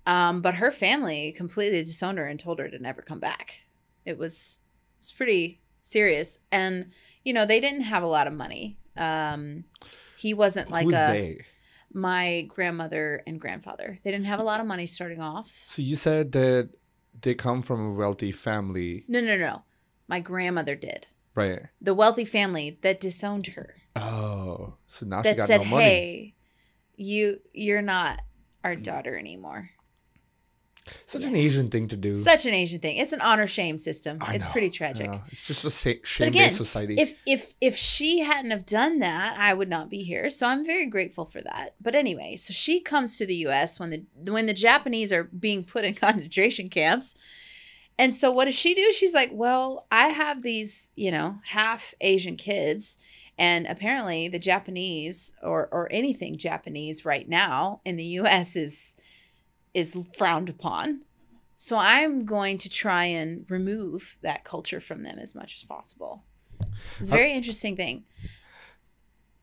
Um, but her family completely disowned her and told her to never come back. It was, it was pretty serious. And, you know, they didn't have a lot of money. Um, he wasn't like Who's a... They? My grandmother and grandfather. They didn't have a lot of money starting off. So you said that they come from a wealthy family. No, no, no. My grandmother did. Right. The wealthy family that disowned her. Oh, so now she got no money. That said, hey, you, you're not our daughter anymore. Such yeah. an Asian thing to do. Such an Asian thing. It's an honor-shame system. I it's know, pretty tragic. It's just a shame-based society. If, if, if she hadn't have done that, I would not be here. So I'm very grateful for that. But anyway, so she comes to the U S when the when the Japanese are being put in concentration camps. And so what does she do? She's like, well, I have these, you know, half Asian kids. And apparently the Japanese or, or anything Japanese right now in the U S is is frowned upon. So I'm going to try and remove that culture from them as much as possible. It's a very uh, interesting thing.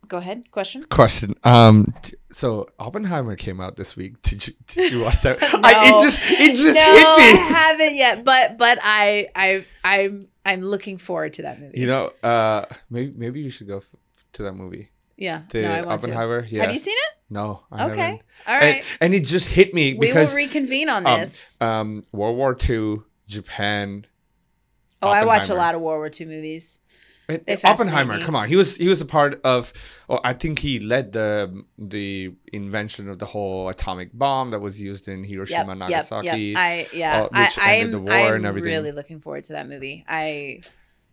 Go ahead. Question. Question. Um. So Oppenheimer came out this week. Did you Did you watch that? no, I, it just It just no, hit me. I haven't yet, but but I I I'm I'm looking forward to that movie. You know, uh, maybe maybe you should go f to that movie. Yeah. The no, I want Oppenheimer. To. Yeah. Have you seen it? No. I okay. Haven't. All right. And, and it just hit me because we will reconvene on um, this. Um, World War Two, Japan. Oh, I watch a lot of World War Two movies. It, it Oppenheimer, come on, he was he was a part of, or I think he led the the invention of the whole atomic bomb that was used in Hiroshima, yep, Nagasaki. Yep, yep. I yeah, uh, which I, ended I'm, the war I'm and everything. Really looking forward to that movie. I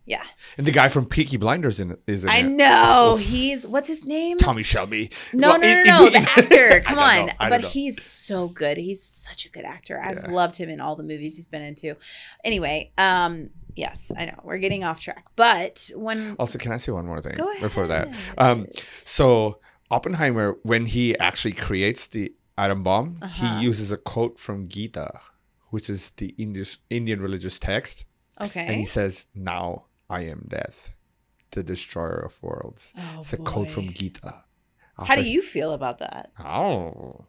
yeah. And the guy from Peaky Blinders in, is in I it. I know he's what's his name? Tommy Shelby. No, well, no, no, it, no, it, no. It, the actor. Come on, but know. he's so good. He's such a good actor. I've yeah. loved him in all the movies he's been into. Anyway, um. Yes, I know. We're getting off track. But when... Also, can I say one more thing Go ahead. before that? Um, so Oppenheimer, when he actually creates the atom bomb, uh-huh. he uses a quote from Gita, which is the Indish, Indian religious text. Okay. And he says, "Now I am death, the destroyer of worlds." Oh, it's a boy. quote from Gita. After, How do you feel about that? Oh.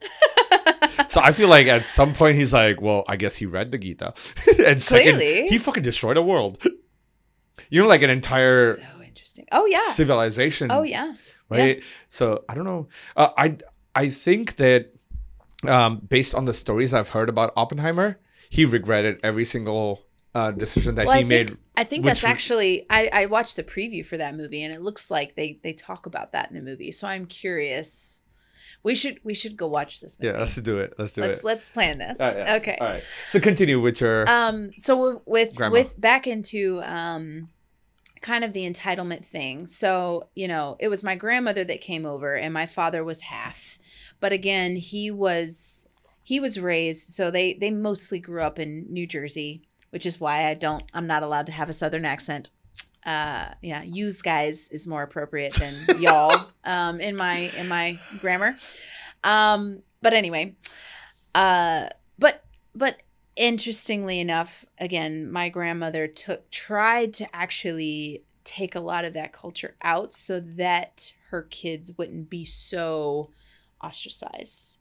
So I feel like at some point he's like, well, I guess he read the Gita. And second, clearly. He fucking destroyed the world. You know, like an entire so interesting. Oh, yeah. civilization. Oh, yeah. Right? Yeah. So I don't know. Uh, I, I think that um, based on the stories I've heard about Oppenheimer, he regretted every single uh, decision that well, he I think, made. I think that's actually, I, I watched the preview for that movie and it looks like they, they talk about that in the movie. So I'm curious. We should we should go watch this movie. Yeah, let's do it. Let's do let's, it. Let's plan this. Uh, yes. Okay. All right. So continue with your um. So with grandma. with back into um, kind of the entitlement thing. So you know, it was my grandmother that came over, and my father was half, but again, he was he was raised. So they they mostly grew up in New Jersey, which is why I don't I'm not allowed to have a Southern accent. Uh, yeah, "yous guys" is more appropriate than "y'all" um, in my in my grammar. Um, but anyway, uh, but but interestingly enough, again, my grandmother took tried to actually take a lot of that culture out so that her kids wouldn't be so ostracized.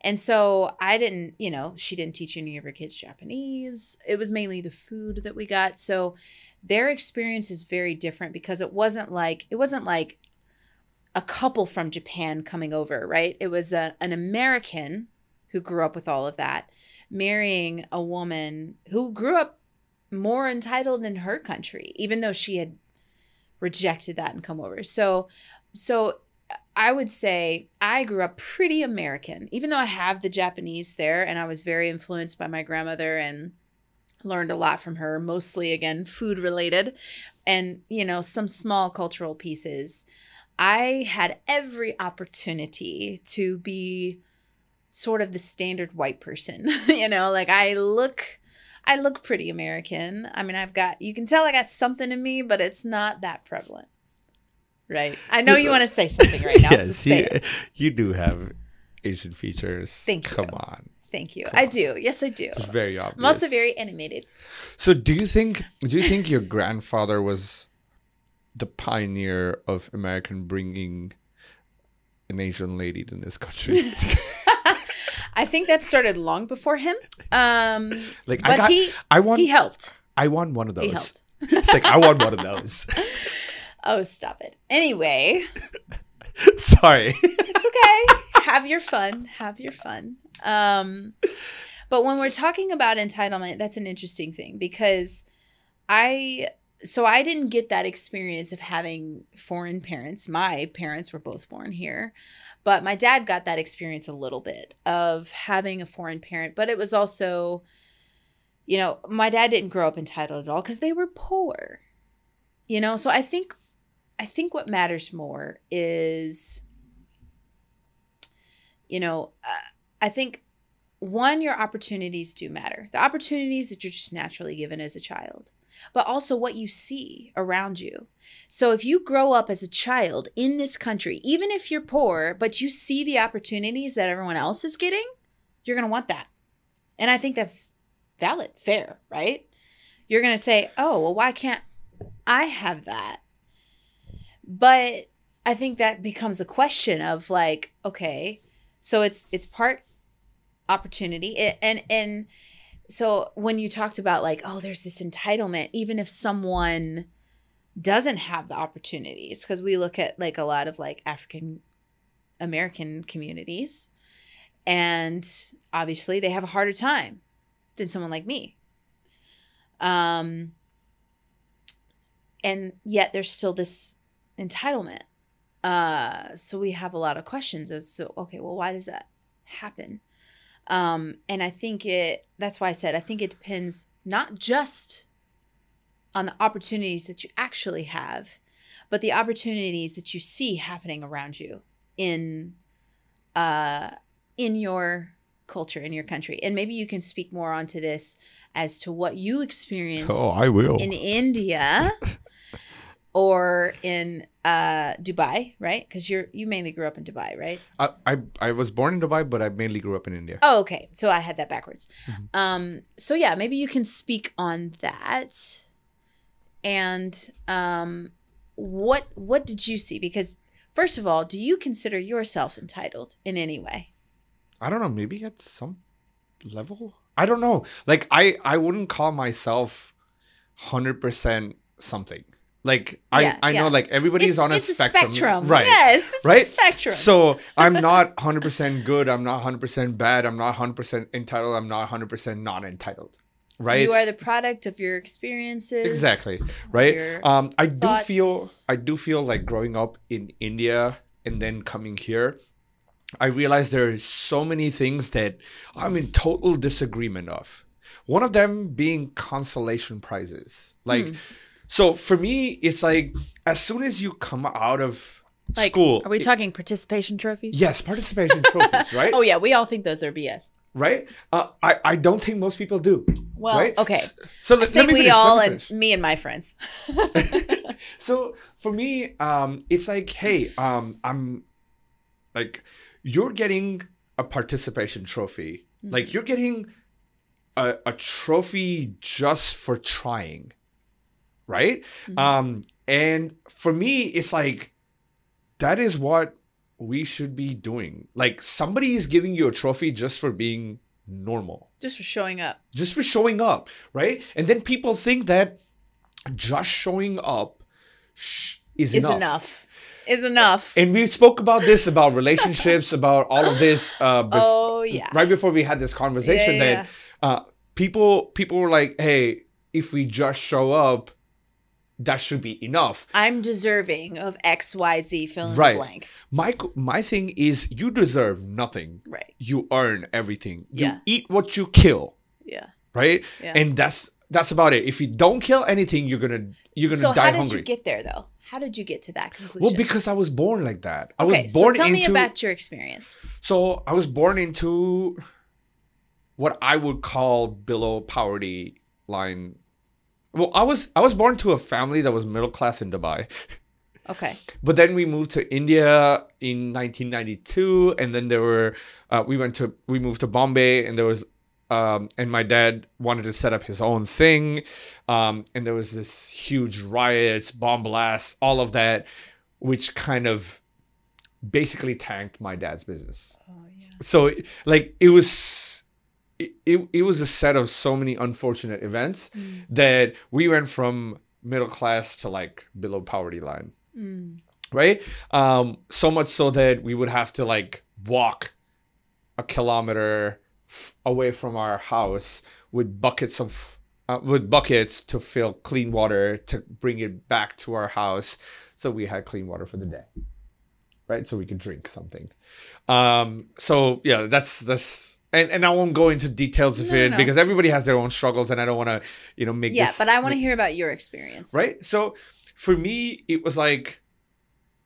And so I didn't, you know, she didn't teach any of her kids Japanese. It was mainly the food that we got. So their experience is very different because it wasn't like, it wasn't like a couple from Japan coming over, right? It was a, an American who grew up with all of that, marrying a woman who grew up more entitled in her country, even though she had rejected that and come over. So, so I would say I grew up pretty American, even though I have the Japanese there and I was very influenced by my grandmother and learned a lot from her, mostly, again, food related and, you know, some small cultural pieces. I had every opportunity to be sort of the standard white person, you know, like I look, I look pretty American. I mean, I've got, you can tell I got something in me, but it's not that prevalent. Right. I know you want to say something right now. Yes, so say you, it. you do have Asian features. Thank you. Come on. Thank you. Come I on. do. Yes, I do. It's very obvious. I'm also very animated. So do you think do you think your grandfather was the pioneer of American bringing an Asian lady to this country? I think that started long before him. Um, like but I got, he, I want, he helped. I want one of those. He helped. It's like, I want one of those. Oh, stop it. Anyway. Sorry. It's okay. Have your fun. Have your fun. Um, but when we're talking about entitlement, that's an interesting thing because I – so I didn't get that experience of having foreign parents. My parents were both born here. But my dad got that experience a little bit of having a foreign parent. But it was also – you know, my dad didn't grow up entitled at all because they were poor. You know, so I think – I think what matters more is, you know, uh, I think one, your opportunities do matter. The opportunities that you're just naturally given as a child, but also what you see around you. So if you grow up as a child in this country, even if you're poor, but you see the opportunities that everyone else is getting, you're going to want that. And I think that's valid, fair, right? You're going to say, oh, well, why can't I have that? But I think that becomes a question of like, okay, so it's it's part opportunity. It, and and so when you talked about like, oh, there's this entitlement, even if someone doesn't have the opportunities, because we look at like a lot of like African American communities, and obviously they have a harder time than someone like me. Um, and yet there's still this entitlement. Uh, so we have a lot of questions as to, okay, well, why does that happen? Um, and I think it, that's why I said, I think it depends not just on the opportunities that you actually have, but the opportunities that you see happening around you in, uh, in your culture, in your country. And maybe you can speak more onto this as to what you experienced oh, I will. in India or in uh, Dubai, right? Because you're you mainly grew up in Dubai, right? I, I I was born in Dubai, but I mainly grew up in India. Oh, okay. So I had that backwards. Mm-hmm. Um, so yeah, maybe you can speak on that. And um, what what did you see? Because first of all, do you consider yourself entitled in any way? I don't know, maybe at some level. I don't know. Like, I, I wouldn't call myself one hundred percent something. Like, yeah, I, I yeah. know, like, everybody's it's, on a it's spectrum. It's a spectrum. Right. Yes, it's right? a spectrum. So I'm not one hundred percent good. I'm not one hundred percent bad. I'm not one hundred percent entitled. I'm not one hundred percent not entitled. Right? You are the product of your experiences. Exactly. Right? Um, I do feel, I do feel like growing up in India and then coming here, I realized there are so many things that I'm in total disagreement of. One of them being consolation prizes. Like, mm. so for me, it's like, as soon as you come out of like, school. Are we it, talking participation trophies? Yes, participation trophies, right? Oh, yeah. We all think those are B S. Right? Uh, I, I don't think most people do. Well, right? okay. So, so let, I think let me we finish, all, me and me and my friends. So for me, um, it's like, hey, um, I'm like... you're getting a participation trophy. Mm-hmm. Like you're getting a, a trophy just for trying, right? Mm-hmm. Um, and for me, it's like, that is what we should be doing. Like somebody is giving you a trophy just for being normal. Just for showing up. Just for showing up, right? And then people think that just showing up sh is enough. Is enough. Is enough. And we spoke about this, about relationships, about all of this. Uh, oh, yeah. Right before we had this conversation yeah, yeah, that yeah. Uh, people people were like, hey, if we just show up, that should be enough. I'm deserving of X, Y, Z, fill in right. the blank. My, my thing is you deserve nothing. Right. You earn everything. You yeah. eat what you kill. Yeah. Right? Yeah. And that's that's about it. If you don't kill anything, you're going to you're gonna so die hungry. So how did you get there, though? How did you get to that conclusion? Well, because I was born like that. I okay, was born so tell into, me about your experience. So I was born into what I would call below poverty line. Well, I was I was born to a family that was middle class in Dubai. Okay. But then we moved to India in nineteen ninety-two, and then there were uh, we went to we moved to Bombay, and there was um, and my dad wanted to set up his own thing. Um, and there was this huge riots, bomb blasts, all of that, which kind of basically tanked my dad's business. Oh, yeah. So like it was, it, it, it was a set of so many unfortunate events mm. that we went from middle class to like below poverty line. Mm. Right. Um, so much so that we would have to like walk a kilometer away from our house with buckets of uh, with buckets to fill clean water to bring it back to our house so we had clean water for the day, right? So we could drink something. Um so yeah, that's that's and and I won't go into details of no, it no. because everybody has their own struggles, and I don't want to you know make yeah this, but I want to hear about your experience. Right? So for me, it was like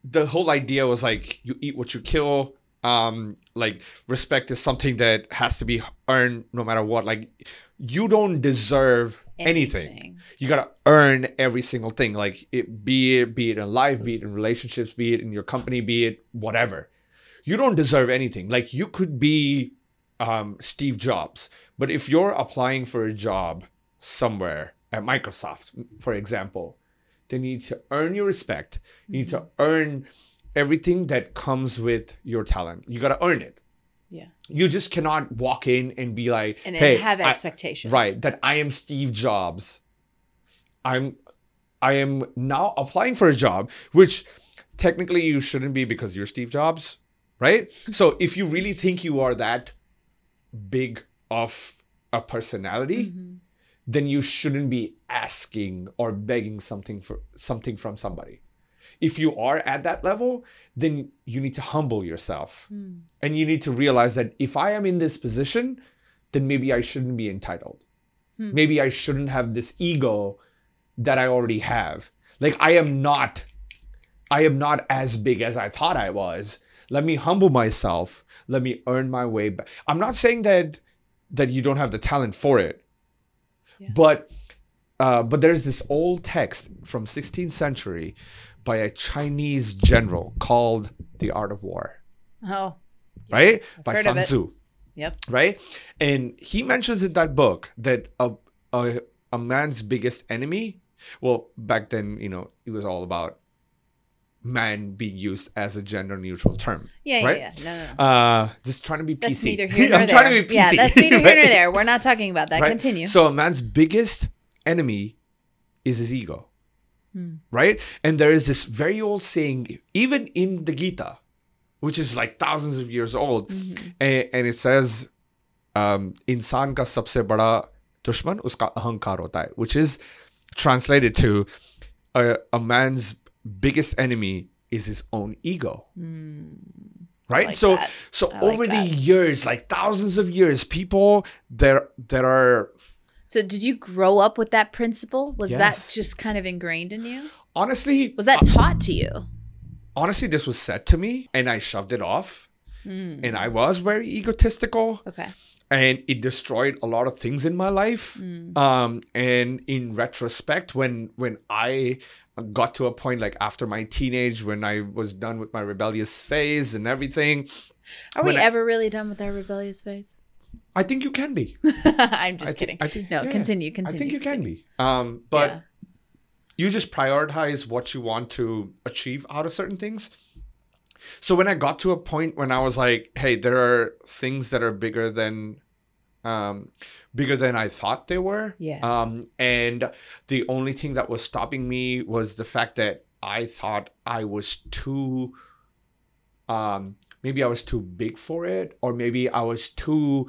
the whole idea was like you eat what you kill. um, like respect is something that has to be earned no matter what. Like, you don't deserve anything. anything. You gotta earn every single thing. Like, it, be it be it in life, be it in relationships, be it in your company, be it whatever. You don't deserve anything. Like, you could be um, Steve Jobs, but if you're applying for a job somewhere at Microsoft, for example, then you need to earn your respect. You need to earn everything that comes with your talent. You gotta earn it. Yeah. You just cannot walk in and be like, and hey, have expectations. I, right. That I am Steve Jobs. I'm I am now applying for a job, which technically you shouldn't be because you're Steve Jobs, right? So if you really think you are that big of a personality, mm-hmm. then you shouldn't be asking or begging something for something from somebody. If you are at that level, then you need to humble yourself. Mm. And you need to realize that if I am in this position, then maybe I shouldn't be entitled. Mm. Maybe I shouldn't have this ego that I already have. Like, I am not, I am not as big as I thought I was. Let me humble myself. Let me earn my way back. I'm not saying that that you don't have the talent for it, yeah. but uh, but there's this old text from sixteenth century by a Chinese general called The Art of War. Oh. Yeah. Right? I've by Sun Tzu. Yep. Right? And he mentions in that book that a, a, a man's biggest enemy, well, back then, you know, it was all about man being used as a gender neutral term. Yeah, right? yeah, yeah. No, no, no. Uh, just trying to be P C. That's neither here nor I'm there. trying to be P C. Yeah, that's neither here nor there. We're not talking about that. Right? Continue. So a man's biggest enemy is his ego. Hmm. Right? And there is this very old saying, even in the Gita, which is like thousands of years old, mm-hmm. and, and it says, um, "Insan ka sabse bada dushman uska ahankar hota hai," which is translated to uh, a man's biggest enemy is his own ego. Mm. Right? Like so, that. so I over like the years, like thousands of years, people there that are. So did you grow up with that principle? Was yes. that just kind of ingrained in you? Honestly. Was that taught to you? Honestly, this was said to me and I shoved it off. Mm. And I was very egotistical. Okay. And it destroyed a lot of things in my life. Mm. Um, and in retrospect, when when I got to a point like after my teenage, when I was done with my rebellious phase and everything. Are we I, ever really done with our rebellious phase? I think you can be. I'm just I kidding. I think, no, yeah. continue, continue. I think you continue. can be. Um, but yeah. you just prioritize what you want to achieve out of certain things. So when I got to a point when I was like, hey, there are things that are bigger than um, bigger than I thought they were. Yeah. Um, and the only thing that was stopping me was the fact that I thought I was too... Um, maybe I was too big for it, or maybe I was too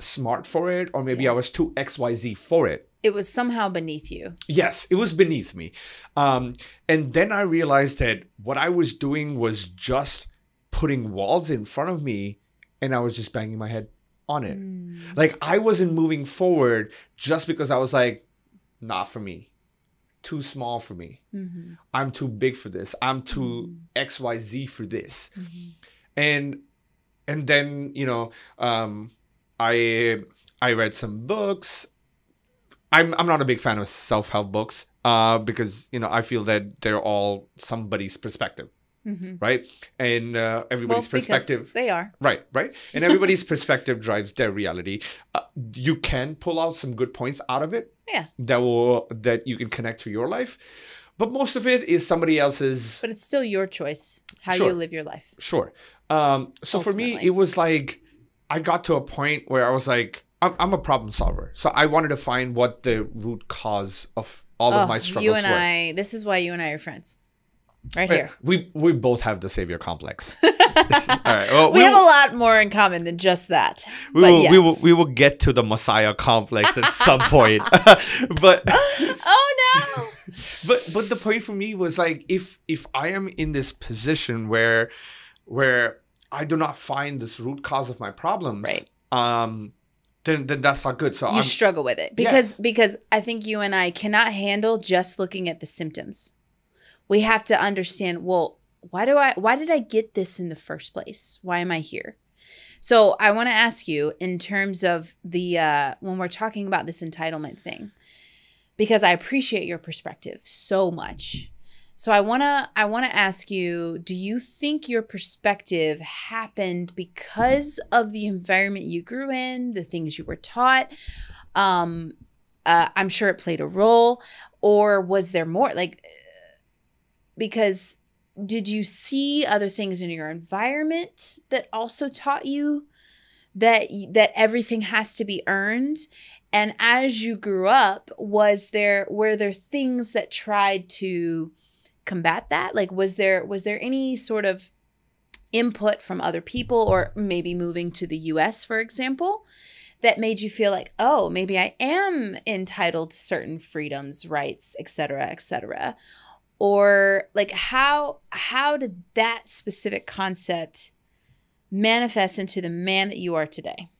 smart for it, or maybe yeah. I was too X Y Z for it. It was somehow beneath you. Yes, it was beneath me. Um, and then I realized that what I was doing was just putting walls in front of me, and I was just banging my head on it. Mm. Like, I wasn't moving forward just because I was like, not for me. Too small for me. Mm-hmm. I'm too big for this. I'm too mm-hmm. X Y Z for this. Mm-hmm. And and then, you know, um, I I read some books. I'm I'm not a big fan of self-help books uh, because, you know, I feel that they're all somebody's perspective, mm-hmm. right? And uh, everybody's well, perspective. They are. Right, right. And everybody's perspective drives their reality. Uh, you can pull out some good points out of it. Yeah. That will that you can connect to your life. But most of it is somebody else's. But it's still your choice how sure. you live your life. Sure. Um, so Ultimately. for me, it was like I got to a point where I was like, I'm, I'm a problem solver. So I wanted to find what the root cause of all oh, of my struggles were. You and were. I, this is why you and I are friends. Right here. We we both have the savior complex. All right. Well, we, we have will, a lot more in common than just that. We will, yes. we will we will get to the Messiah complex at some point. But oh no. But but the point for me was like, if if I am in this position where where I do not find this root cause of my problems, right. um Then, then that's not good. So You I'm, struggle with it. Because yeah. because I think you and I cannot handle just looking at the symptoms. We have to understand, well, why do I, why did I get this in the first place? Why am I here? So I want to ask you in terms of the, uh, when we're talking about this entitlement thing, because I appreciate your perspective so much. So I want to, I want to ask you, do you think your perspective happened because of the environment you grew in, the things you were taught? Um, uh, I'm sure it played a role, or was there more? Like, because did you see other things in your environment that also taught you that that everything has to be earned? And as you grew up, was there were there things that tried to combat that? Like, was there was there any sort of input from other people, or maybe moving to the U S, for example, that made you feel like, oh, maybe I am entitled to certain freedoms, rights, et cetera, et cetera? Or like, how how did that specific concept manifest into the man that you are today?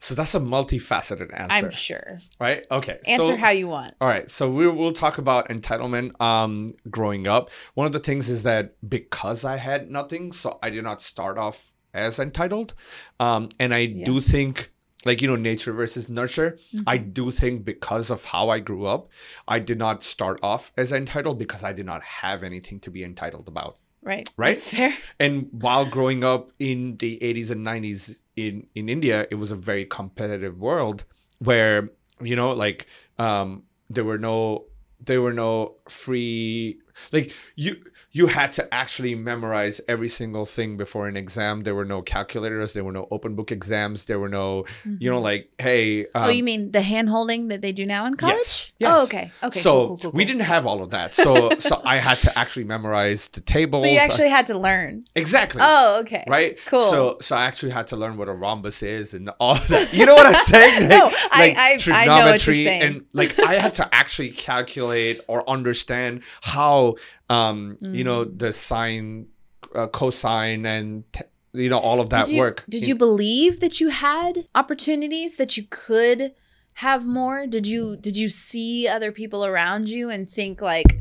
So that's a multifaceted answer. I'm sure. Right? Okay. Answer so, how you want. All right. So we, we'll talk about entitlement um, growing up. One of the things is that because I had nothing, so I did not start off as entitled. Um, and I yeah. do think... Like, you know, nature versus nurture. Mm-hmm. I do think because of how I grew up, I did not start off as entitled because I did not have anything to be entitled about. Right. Right? That's fair. And while growing up in the eighties and nineties in, in India, it was a very competitive world where, you know, like um, there were no... There were no free, like you you had to actually memorize every single thing before an exam. There were no calculators. There were no open book exams. There were no, mm-hmm. you know, like, hey. Um, oh, you mean the hand holding that they do now in college? Yes. yes. Oh, okay. Okay. So cool, cool, cool, cool. we didn't have all of that. So so I had to actually memorize the tables. So you actually I, had to learn. Exactly. Oh, okay. Right? Cool. So so I actually had to learn what a rhombus is and all of that. You know what I'm saying? Like, no, like I, I, trigonometry I know what you're saying. And like I had to actually calculate or understand how, um, mm. you know, the sine, uh, cosine and, you know, all of that did you, work. Did you believe that you had opportunities, that you could have more? Did you, did you see other people around you and think like,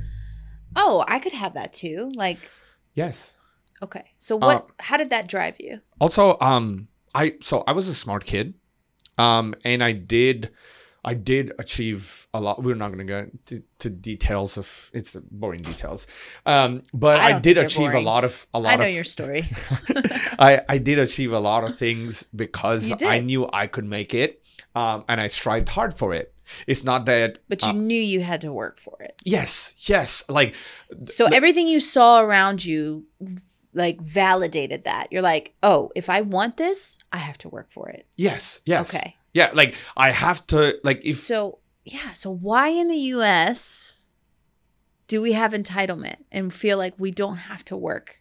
oh, I could have that too? Like, yes. Okay. So what, uh, how did that drive you? Also, um, I, so I was a smart kid, um, and I did... I did achieve a lot. We're not going to go into to details of it's boring details, um, but I, I did achieve boring. a lot of a lot. I know of, your story. I I did achieve a lot of things because I knew I could make it, um, and I strived hard for it. It's not that, but you uh, knew you had to work for it. Yes, yes. Like so, like, everything you saw around you, like validated that. You're like, oh, if I want this, I have to work for it. Yes. Yes. Okay. Yeah, like I have to like if So yeah, so why in the U S do we have entitlement and feel like we don't have to work?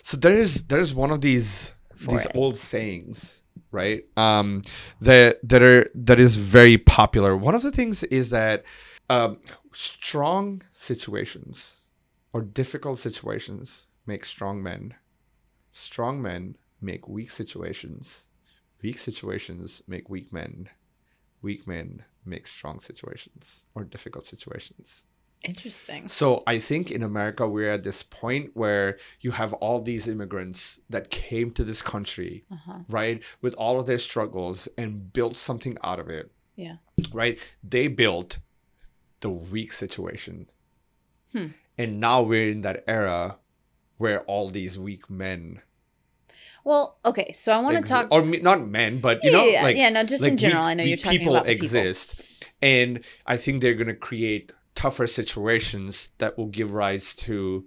So there is there's one of these For these it. old sayings, right? Um that that are that is very popular. One of the things is that um strong situations or difficult situations make strong men. Strong men make weak situations. Weak situations make weak men. Weak men make strong situations or difficult situations. Interesting. So I think in America, we're at this point where you have all these immigrants that came to this country, uh-huh. right? With all of their struggles and built something out of it. Yeah. Right? They built the weak situation. Hmm. And now we're in that era where all these weak men... Well, okay, so I want to talk... Or not men, but, you yeah, know, yeah, like... Yeah, no, just like in general, we, I know you're talking people about people. exist, and I think they're going to create tougher situations that will give rise to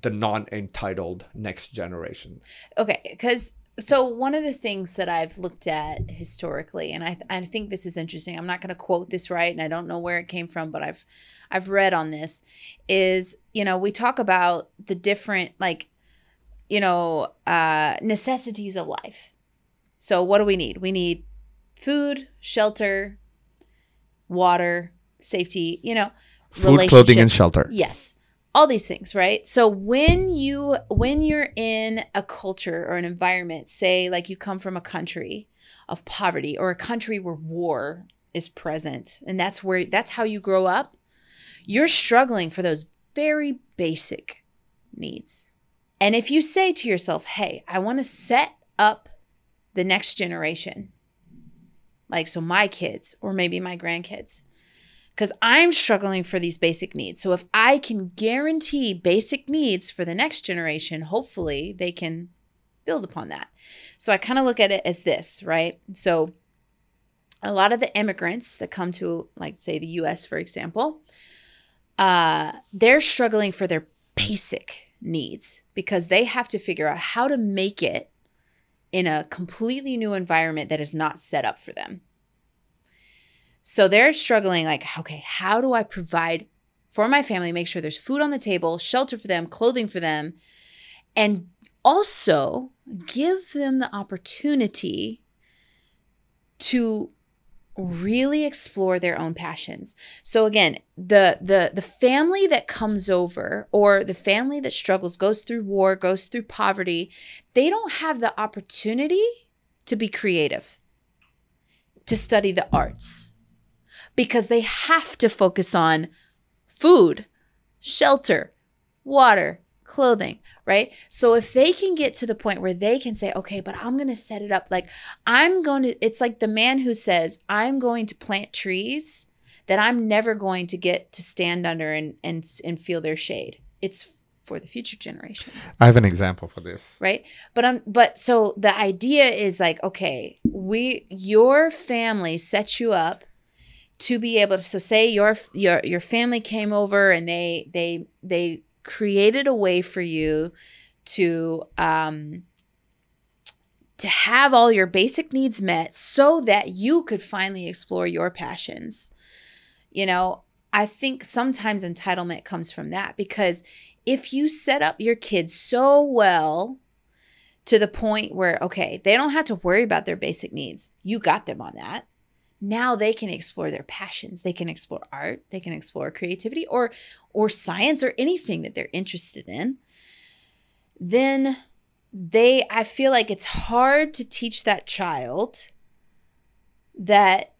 the non-entitled next generation. Okay, because... So one of the things that I've looked at historically, and I, th I think this is interesting. I'm not going to quote this right, and I don't know where it came from, but I've, I've read on this, is, you know, we talk about the different, like... you know, uh, necessities of life. So what do we need? We need food, shelter, water, safety, you know, food, clothing, and shelter. Yes. All these things, right? So when you, when you're in a culture or an environment, say like you come from a country of poverty or a country where war is present, and that's where, that's how you grow up, you're struggling for those very basic needs. And if you say to yourself, hey, I want to set up the next generation, like so my kids or maybe my grandkids, because I'm struggling for these basic needs. So if I can guarantee basic needs for the next generation, hopefully they can build upon that. So I kind of look at it as this, right? So a lot of the immigrants that come to, like, say, the U S, for example, uh, they're struggling for their basic needs because they have to figure out how to make it in a completely new environment that is not set up for them. So they're struggling, like, okay, how do I provide for my family, make sure there's food on the table, shelter for them, clothing for them, and also give them the opportunity to really explore their own passions. So again, the the the family that comes over, or the family that struggles, goes through war, goes through poverty, they don't have the opportunity to be creative, to study the arts, because they have to focus on food, shelter, water, clothing, right? So if they can get to the point where they can say, okay, but I'm going to set it up. Like, I'm going to, it's like the man who says, I'm going to plant trees that I'm never going to get to stand under and, and, and feel their shade. It's for the future generation. I have an example for this. Right. But I'm, but so the idea is like, okay, we, your family sets you up to be able to, so say your, your, your family came over and they, they, they, created a way for you to um, to have all your basic needs met so that you could finally explore your passions. You know, I think sometimes entitlement comes from that, because if you set up your kids so well to the point where, okay, they don't have to worry about their basic needs, you got them on that. Now they can explore their passions. They can explore art. They can explore creativity or or science or anything that they're interested in. Then they, I feel like it's hard to teach that child that,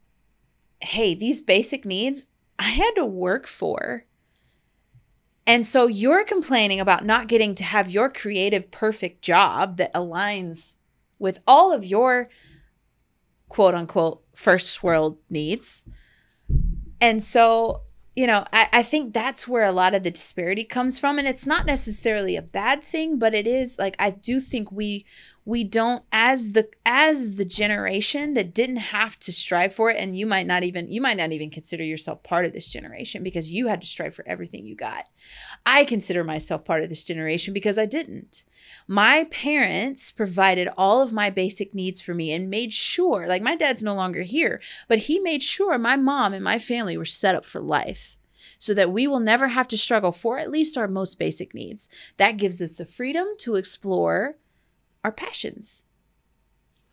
hey, these basic needs I had to work for. And so you're complaining about not getting to have your creative, perfect job that aligns with all of your quote unquote first world needs. And so, you know, I, I think that's where a lot of the disparity comes from. And it's not necessarily a bad thing, but it is, like, I do think we we don't, as the as the generation that didn't have to strive for it, and you might not even you might not even consider yourself part of this generation because you had to strive for everything you got. I consider myself part of this generation because I didn't. My parents provided all of my basic needs for me and made sure, like, my dad's no longer here, but he made sure my mom and my family were set up for life, so that we will never have to struggle for at least our most basic needs. That gives us the freedom to explore our passions,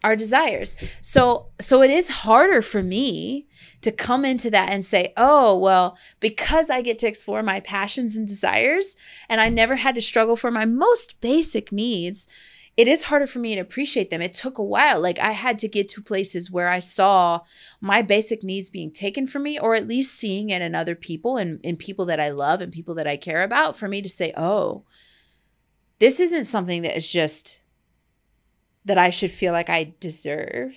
our desires. So, so it is harder for me to come into that and say, oh, well, because I get to explore my passions and desires, and I never had to struggle for my most basic needs, it is harder for me to appreciate them. It took a while. Like, I had to get to places where I saw my basic needs being taken from me, or at least seeing it in other people and in people that I love and people that I care about, for me to say, oh, this isn't something that is just that I should feel like I deserve.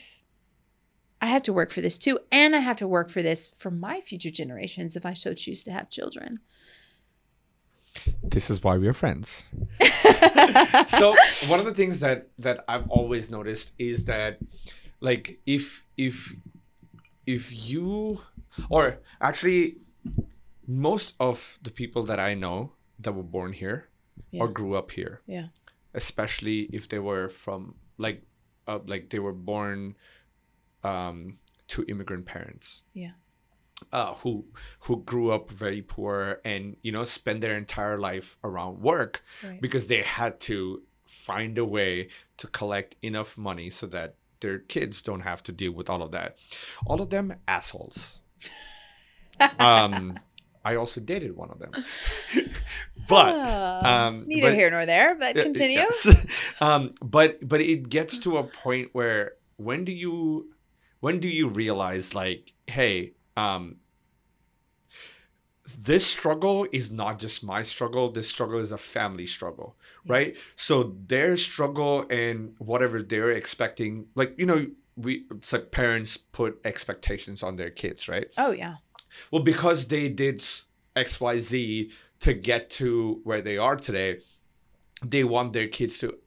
I have to work for this too. And I have to work for this for my future generations if I so choose to have children. This is why we are friends. So one of the things that that I've always noticed is that, like, if if if you, or actually most of the people that I know that were born here, yeah, or grew up here, yeah, especially if they were from, like, uh, like they were born um, to immigrant parents, yeah, Uh, who who grew up very poor and, you know, spend their entire life around work, right, because they had to find a way to collect enough money so that their kids don't have to deal with all of that. All of them assholes. um, I also dated one of them. But oh, um, neither but, here nor there. But continue. Yes. um, but but it gets to a point where, when do you when do you realize, like, hey. Um, this struggle is not just my struggle. This struggle is a family struggle, right? Yeah. So their struggle and whatever they're expecting, like, you know, we, it's like parents put expectations on their kids, right? Oh, yeah. Well, because they did X Y Z to get to where they are today, they want their kids to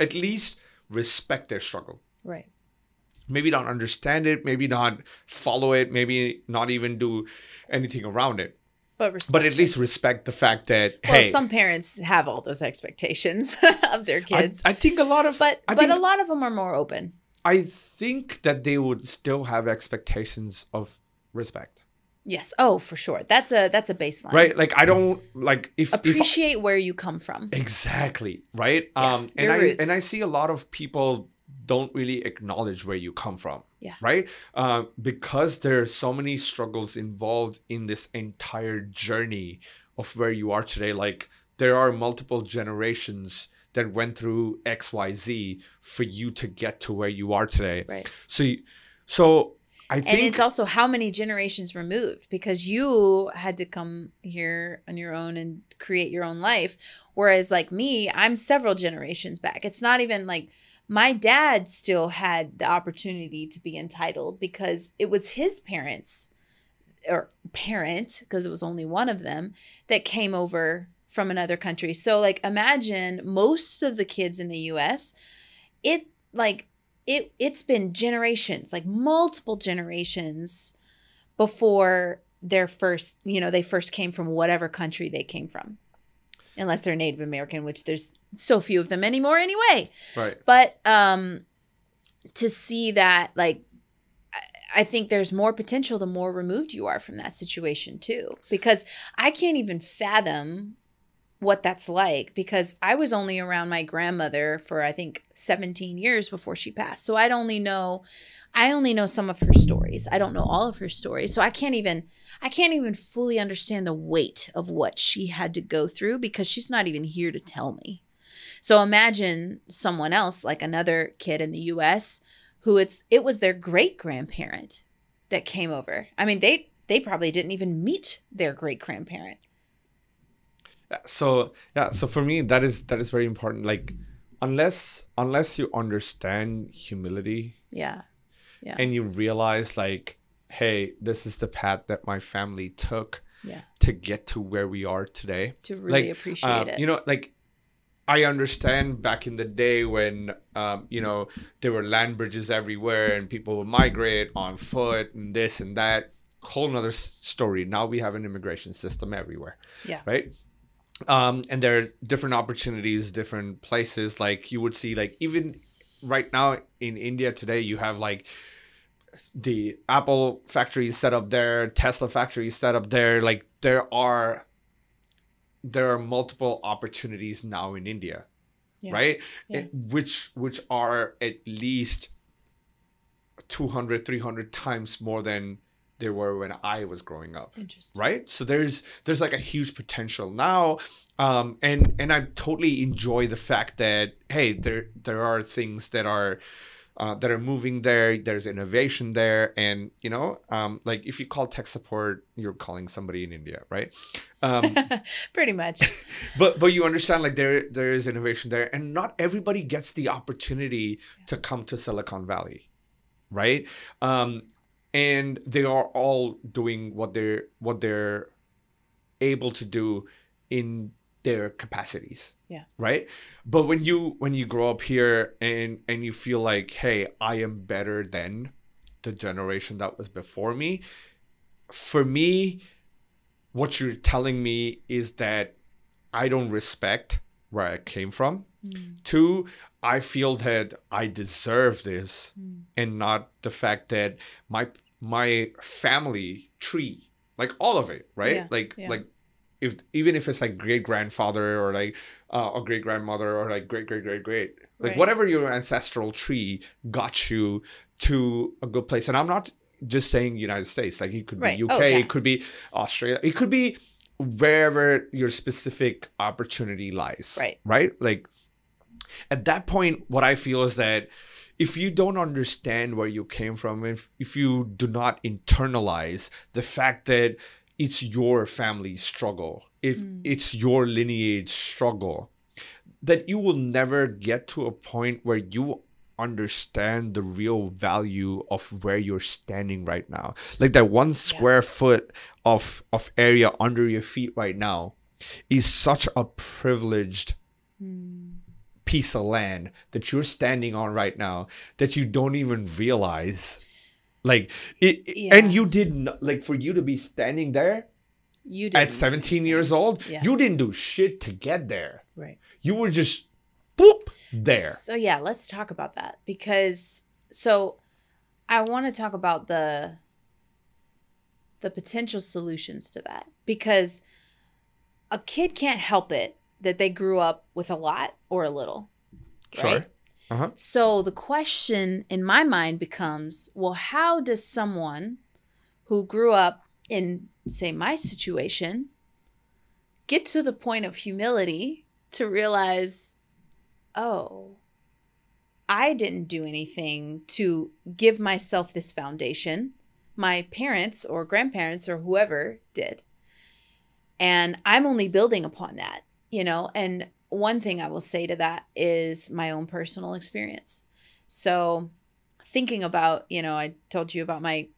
at least respect their struggle. Right. Maybe not understand it, maybe not follow it, maybe not even do anything around it. But, respect but at least respect the fact that, well, hey. Some parents have all those expectations of their kids. I, I think a lot of... But, but think, a lot of them are more open. I think that they would still have expectations of respect. Yes. Oh, for sure. That's a that's a baseline. Right. Like, I don't like if appreciate if I, where you come from. Exactly. Right. Yeah, um and I roots. and I see a lot of people don't really acknowledge where you come from. Yeah. Right. Uh, because there are so many struggles involved in this entire journey of where you are today. Like, there are multiple generations that went through X Y Z for you to get to where you are today. Right. So so I think, and it's also how many generations removed, because you had to come here on your own and create your own life. Whereas like me, I'm several generations back. It's not even like my dad still had the opportunity to be entitled because it was his parents or parent, because it was only one of them that came over from another country. So like, imagine most of the kids in the U S, it like, It, it's been generations, like multiple generations before their first, you know, they first came from whatever country they came from. Unless they're Native American, which there's so few of them anymore anyway. Right. But um, to see that, like, I think there's more potential the more removed you are from that situation too. Because I can't even fathom what that's like, because I was only around my grandmother for, I think, seventeen years before she passed. So I'd only know, I only know some of her stories. I don't know all of her stories. So I can't even, I can't even fully understand the weight of what she had to go through, because she's not even here to tell me. So imagine someone else, like another kid in the U S who it's, it was their great grandparent that came over. I mean, they, they probably didn't even meet their great grandparent. So yeah, so for me, that is that is very important. Like, unless unless you understand humility, yeah, yeah, and you realize like, hey, this is the path that my family took, yeah, to get to where we are today. To really like, appreciate uh, it, you know, like. I understand back in the day when, um, you know, there were land bridges everywhere and people would migrate on foot and this and that. Whole nother story. Now we have an immigration system everywhere. Yeah. Right. Um, and there are different opportunities, different places. Like, you would see, like, even right now in India today, you have like the Apple factories set up there, Tesla factories set up there. Like, there are, there are multiple opportunities now in India, yeah. right? Yeah. It, which, which are at least two hundred, three hundred times more than they were when I was growing up. Interesting. Right? So there's there's like a huge potential now. Um, and and I totally enjoy the fact that, hey, there there are things that are uh, that are moving there. There's innovation there. And, you know, um, like if you call tech support, you're calling somebody in India, right? Um, Pretty much. But but you understand, like, there there is innovation there. And not everybody gets the opportunity yeah. to come to Silicon Valley, right? Um And they are all doing what they're what they're able to do in their capacities. Yeah. Right. But when you when you grow up here and and you feel like, hey, I am better than the generation that was before me. For me, what you're telling me is that I don't respect where I came from. Mm. Two, I feel that I deserve this mm. and not the fact that my my family tree, like all of it, right? Yeah. Like yeah. like if even if it's like great grandfather or like uh, or great grandmother or like great great great great like right. whatever your ancestral tree got you to a good place. And I'm not just saying United States. Like, it could right. be U K, oh, yeah. it could be Australia, it could be wherever your specific opportunity lies. Right. Right? Like, at that point, what I feel is that if you don't understand where you came from, if, if you do not internalize the fact that it's your family struggle, if mm. it's your lineage struggle, that you will never get to a point where you understand the real value of where you're standing right now. Like that one square yeah. foot of, of area under your feet right now is such a privileged mm. piece of land that you're standing on right now that you don't even realize. Like, it, yeah. and you didn't, like, for you to be standing there you at seventeen years old, yeah. you didn't do shit to get there. Right. You were just, boop, there. So, yeah, let's talk about that. Because, so, I want to talk about the, the potential solutions to that. Because a kid can't help it that they grew up with a lot or a little. Right? Sure. Uh-huh. So the question in my mind becomes, well, how does someone who grew up in, say, my situation, get to the point of humility to realize, oh, I didn't do anything to give myself this foundation. My parents or grandparents or whoever did. And I'm only building upon that, you know, and one thing I will say to that is my own personal experience. So thinking about, you know, I told you about my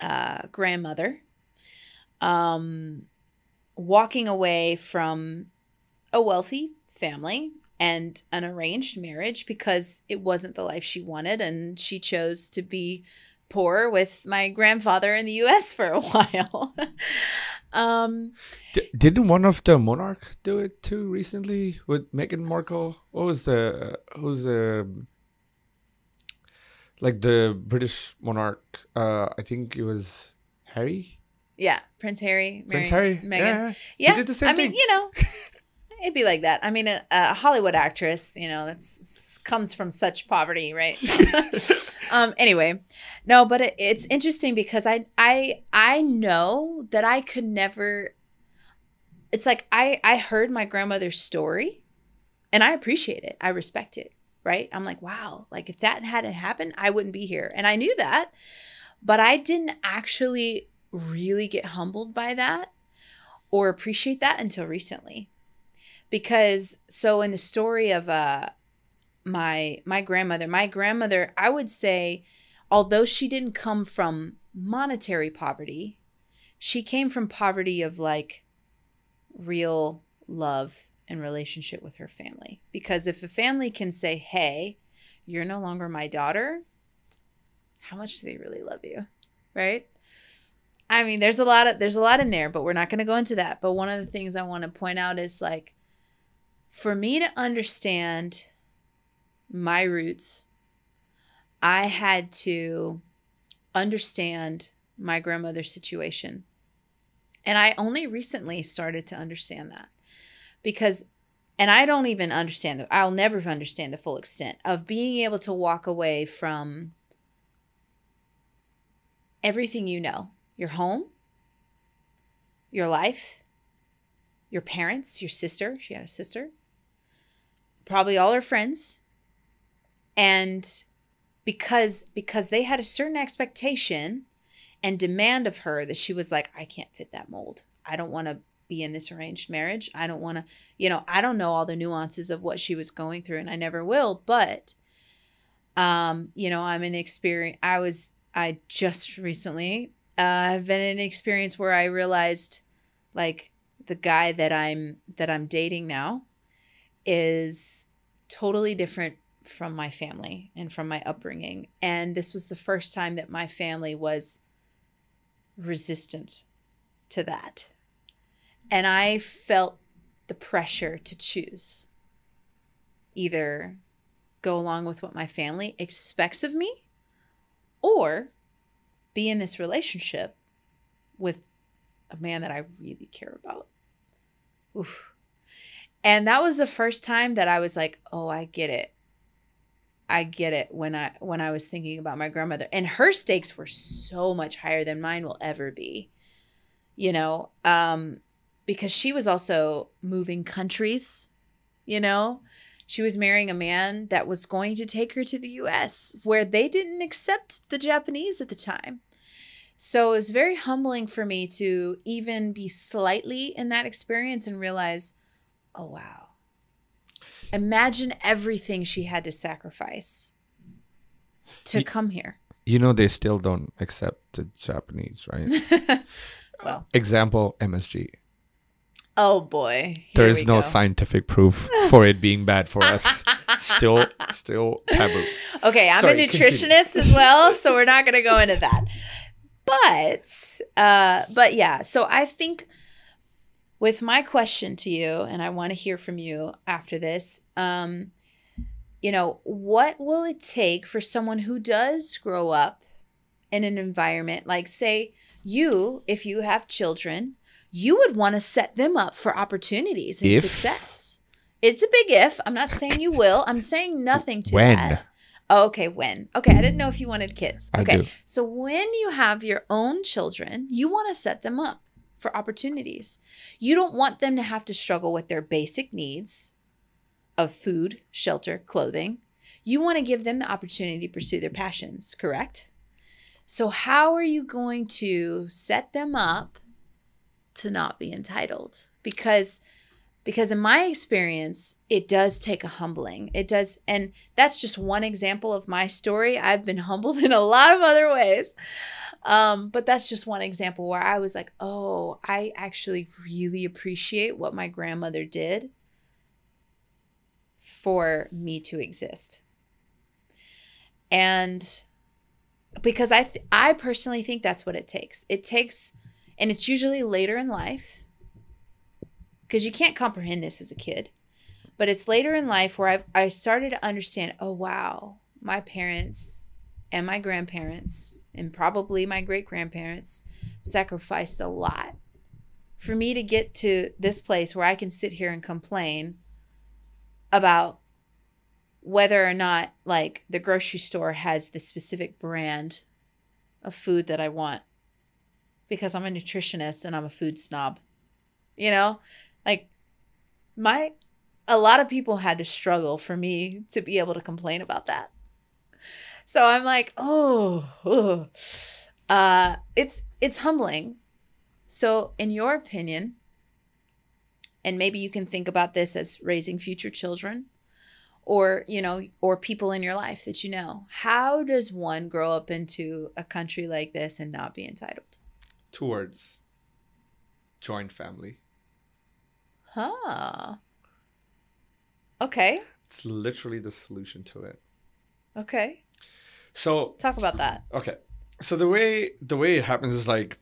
uh, grandmother um, walking away from a wealthy family and an arranged marriage because it wasn't the life she wanted. And she chose to be poor with my grandfather in the U S for a while. Um, D didn't one of the monarch do it too recently with Meghan Markle? What was the what was the like the British monarch? Uh, I think it was Harry. Yeah, Prince Harry. Prince Harry. Meghan. Yeah, yeah. He did the same I thing. mean, you know, it'd be like that. I mean, a, a Hollywood actress. You know, that's comes from such poverty, right? Um, anyway, no, but it, it's interesting because I, I, I know that I could never, it's like, I, I heard my grandmother's story and I appreciate it. I respect it. Right. I'm like, wow, like if that hadn't happened, I wouldn't be here. And I knew that, but I didn't actually really get humbled by that or appreciate that until recently. Because so in the story of, uh, my my grandmother my grandmother I would say, although she didn't come from monetary poverty, she came from poverty of like real love and relationship with her family. Because if a family can say, hey, you're no longer my daughter, how much do they really love you, right? I mean, there's a lot of there's a lot in there, but we're not going to go into that. But one of the things I want to point out is, like, for me to understand my roots, I had to understand my grandmother's situation. And I only recently started to understand that, because, and I don't even understand, the, I'll never understand the full extent of being able to walk away from everything you know, your home, your life, your parents, your sister, she had a sister, probably all her friends. And because because they had a certain expectation and demand of her that she was like, I can't fit that mold. I don't want to be in this arranged marriage. I don't want to, you know, I don't know all the nuances of what she was going through, and I never will. But, um, you know, I'm an experience. I was, I just recently uh, have been in an experience where I realized, like, the guy that I'm, that I'm dating now is totally different from my family and from my upbringing. And this was the first time that my family was resistant to that. And I felt the pressure to choose, either go along with what my family expects of me or be in this relationship with a man that I really care about. Oof. And that was the first time that I was like, oh, I get it. I get it when I when I was thinking about my grandmother. And her stakes were so much higher than mine will ever be, you know, um, because she was also moving countries, you know. She was marrying a man that was going to take her to the U S where they didn't accept the Japanese at the time. So it was very humbling for me to even be slightly in that experience and realize, oh, wow. Imagine everything she had to sacrifice to you, come here. You know, they still don't accept the Japanese, right? Well, example, M S G. Oh, boy. Here there is no go. scientific proof for it being bad for us. Still, still taboo. Okay, I'm Sorry, a nutritionist continue. as well, so we're not going to go into that. But, uh, but yeah, so I think with my question to you, and I want to hear from you after this, um, you know, what will it take for someone who does grow up in an environment, like say you, if you have children, you would want to set them up for opportunities and if? success. It's a big if. I'm not saying you will. I'm saying nothing to when? that. Oh, okay, when? Okay, I didn't know if you wanted kids. Okay, I do. So when you have your own children, you want to set them up for opportunities. You don't want them to have to struggle with their basic needs of food, shelter, clothing. You want to give them the opportunity to pursue their passions, correct? So how are you going to set them up to not be entitled? Because... Because in my experience, it does take a humbling. It does. And that's just one example of my story. I've been humbled in a lot of other ways. Um, but that's just one example where I was like, oh, I actually really appreciate what my grandmother did for me to exist. And because I, th- I personally think that's what it takes. It takes, and it's usually later in life, because you can't comprehend this as a kid, but it's later in life where I've, I started to understand, oh, wow, my parents and my grandparents and probably my great-grandparents sacrificed a lot for me to get to this place where I can sit here and complain about whether or not, like, the grocery store has the specific brand of food that I want, because I'm a nutritionist and I'm a food snob, you know? Like my, a lot of people had to struggle for me to be able to complain about that. So I'm like, oh, oh. Uh, it's, it's humbling. So in your opinion, and maybe you can think about this as raising future children or, you know, or people in your life that you know, how does one grow up into a country like this and not be entitled? Two words: joint family. Huh. Okay. It's literally the solution to it. Okay. So talk about that. Okay. So the way the way it happens is like,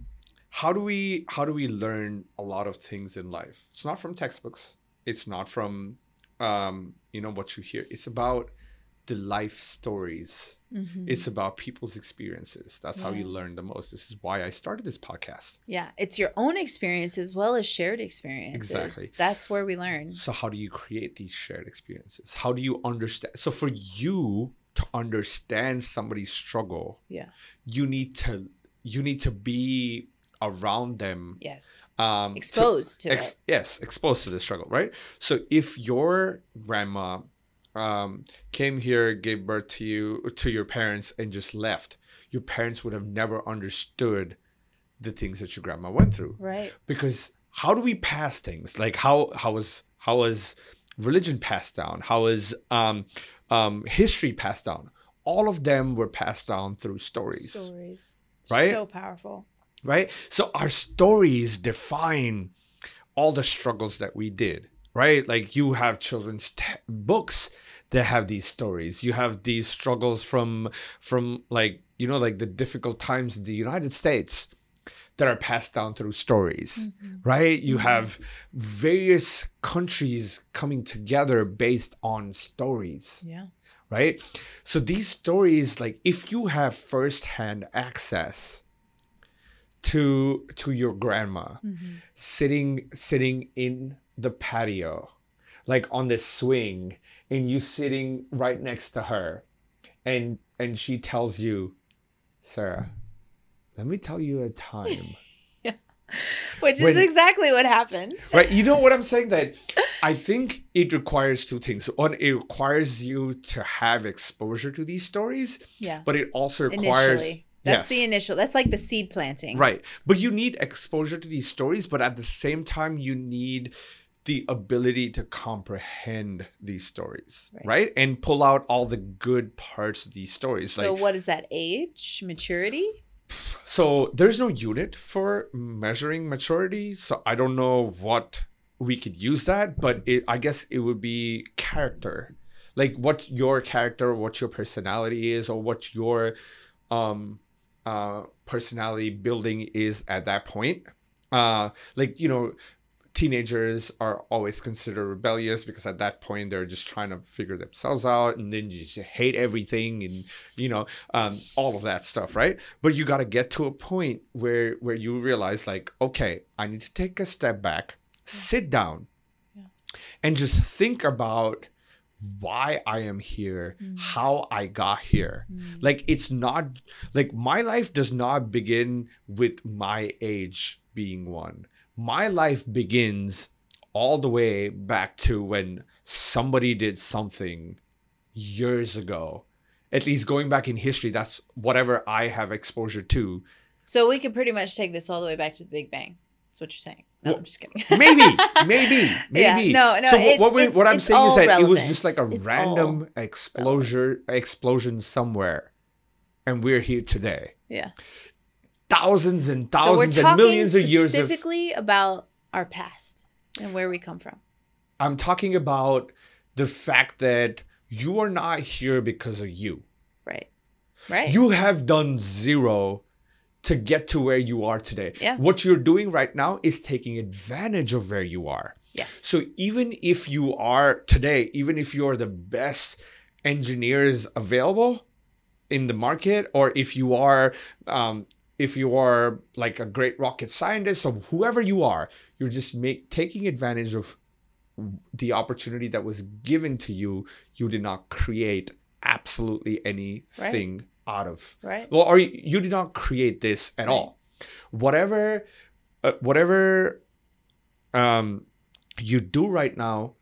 how do we how do we learn a lot of things in life? It's not from textbooks. It's not from um, you know, what you hear. It's about the life stories. Mm-hmm. It's about people's experiences. That's yeah. how you learn the most. This is why I started this podcast. Yeah, it's your own experience as well as shared experiences. Exactly. That's where we learn. So how do you create these shared experiences? How do you understand? So for you to understand somebody's struggle, yeah, you need to you need to be around them. Yes. Um, exposed to, to ex- it. Yes, exposed to the struggle, right? So if your grandma um came here, gave birth to you, to your parents, and just left, your parents would have never understood the things that your grandma went through, right? Because how do we pass things? Like how how was how was religion passed down? How is um um history passed down? All of them were passed down through stories. Stories, right? So powerful, right? So our stories define all the struggles that we did. Right? Like you have children's t- books that have these stories. You have these struggles from, from like, you know, like the difficult times in the United States that are passed down through stories, mm-hmm. right? You mm-hmm. have various countries coming together based on stories, yeah. right? So these stories, like if you have firsthand access to, to your grandma mm-hmm. sitting, sitting in the patio, like on this swing, and you sitting right next to her, and and she tells you, Sarah, let me tell you a time yeah. which when, is exactly what happened, right? You know what I'm saying? That I think it requires two things. One, it requires you to have exposure to these stories, yeah, but it also requires Initially. That's yes. the initial. That's like the seed planting. Right. But you need exposure to these stories, but at the same time, you need the ability to comprehend these stories, right? right? And pull out all the good parts of these stories. So like, what is that? Age? Maturity? So there's no unit for measuring maturity. So I don't know what we could use that, but it, I guess it would be character. Like what your character, what your personality is, or what your um, uh, personality building is at that point. Uh, like, you know, teenagers are always considered rebellious because at that point they're just trying to figure themselves out, and then you just hate everything, and you know, um, all of that stuff, right? But you got to get to a point where where you realize, like, okay, I need to take a step back, sit down, yeah. and just think about why I am here, mm. how I got here. Mm. Like, it's not like my life does not begin with my age being one. My life begins all the way back to when somebody did something years ago. At least going back in history, that's whatever I have exposure to. So we could pretty much take this all the way back to the Big Bang. That's what you're saying. No, well, I'm just kidding. maybe, maybe, maybe. Yeah, no, no. So it's, what, it's, what I'm saying is that relevant. It was just like a it's random explosion, explosion somewhere. And we're here today. Yeah. Thousands and thousands so and millions of years. We're talking specifically about our past and where we come from. I'm talking about the fact that you are not here because of you. Right. Right. You have done zero to get to where you are today. Yeah. What you're doing right now is taking advantage of where you are. Yes. So even if you are today, even if you are the best engineers available in the market, or if you are... Um, if you are like a great rocket scientist or whoever you are, you're just make, taking advantage of the opportunity that was given to you. You did not create absolutely anything right. out of. Right. Well, or you, you did not create this at right. all. Whatever, uh, whatever um, you do right now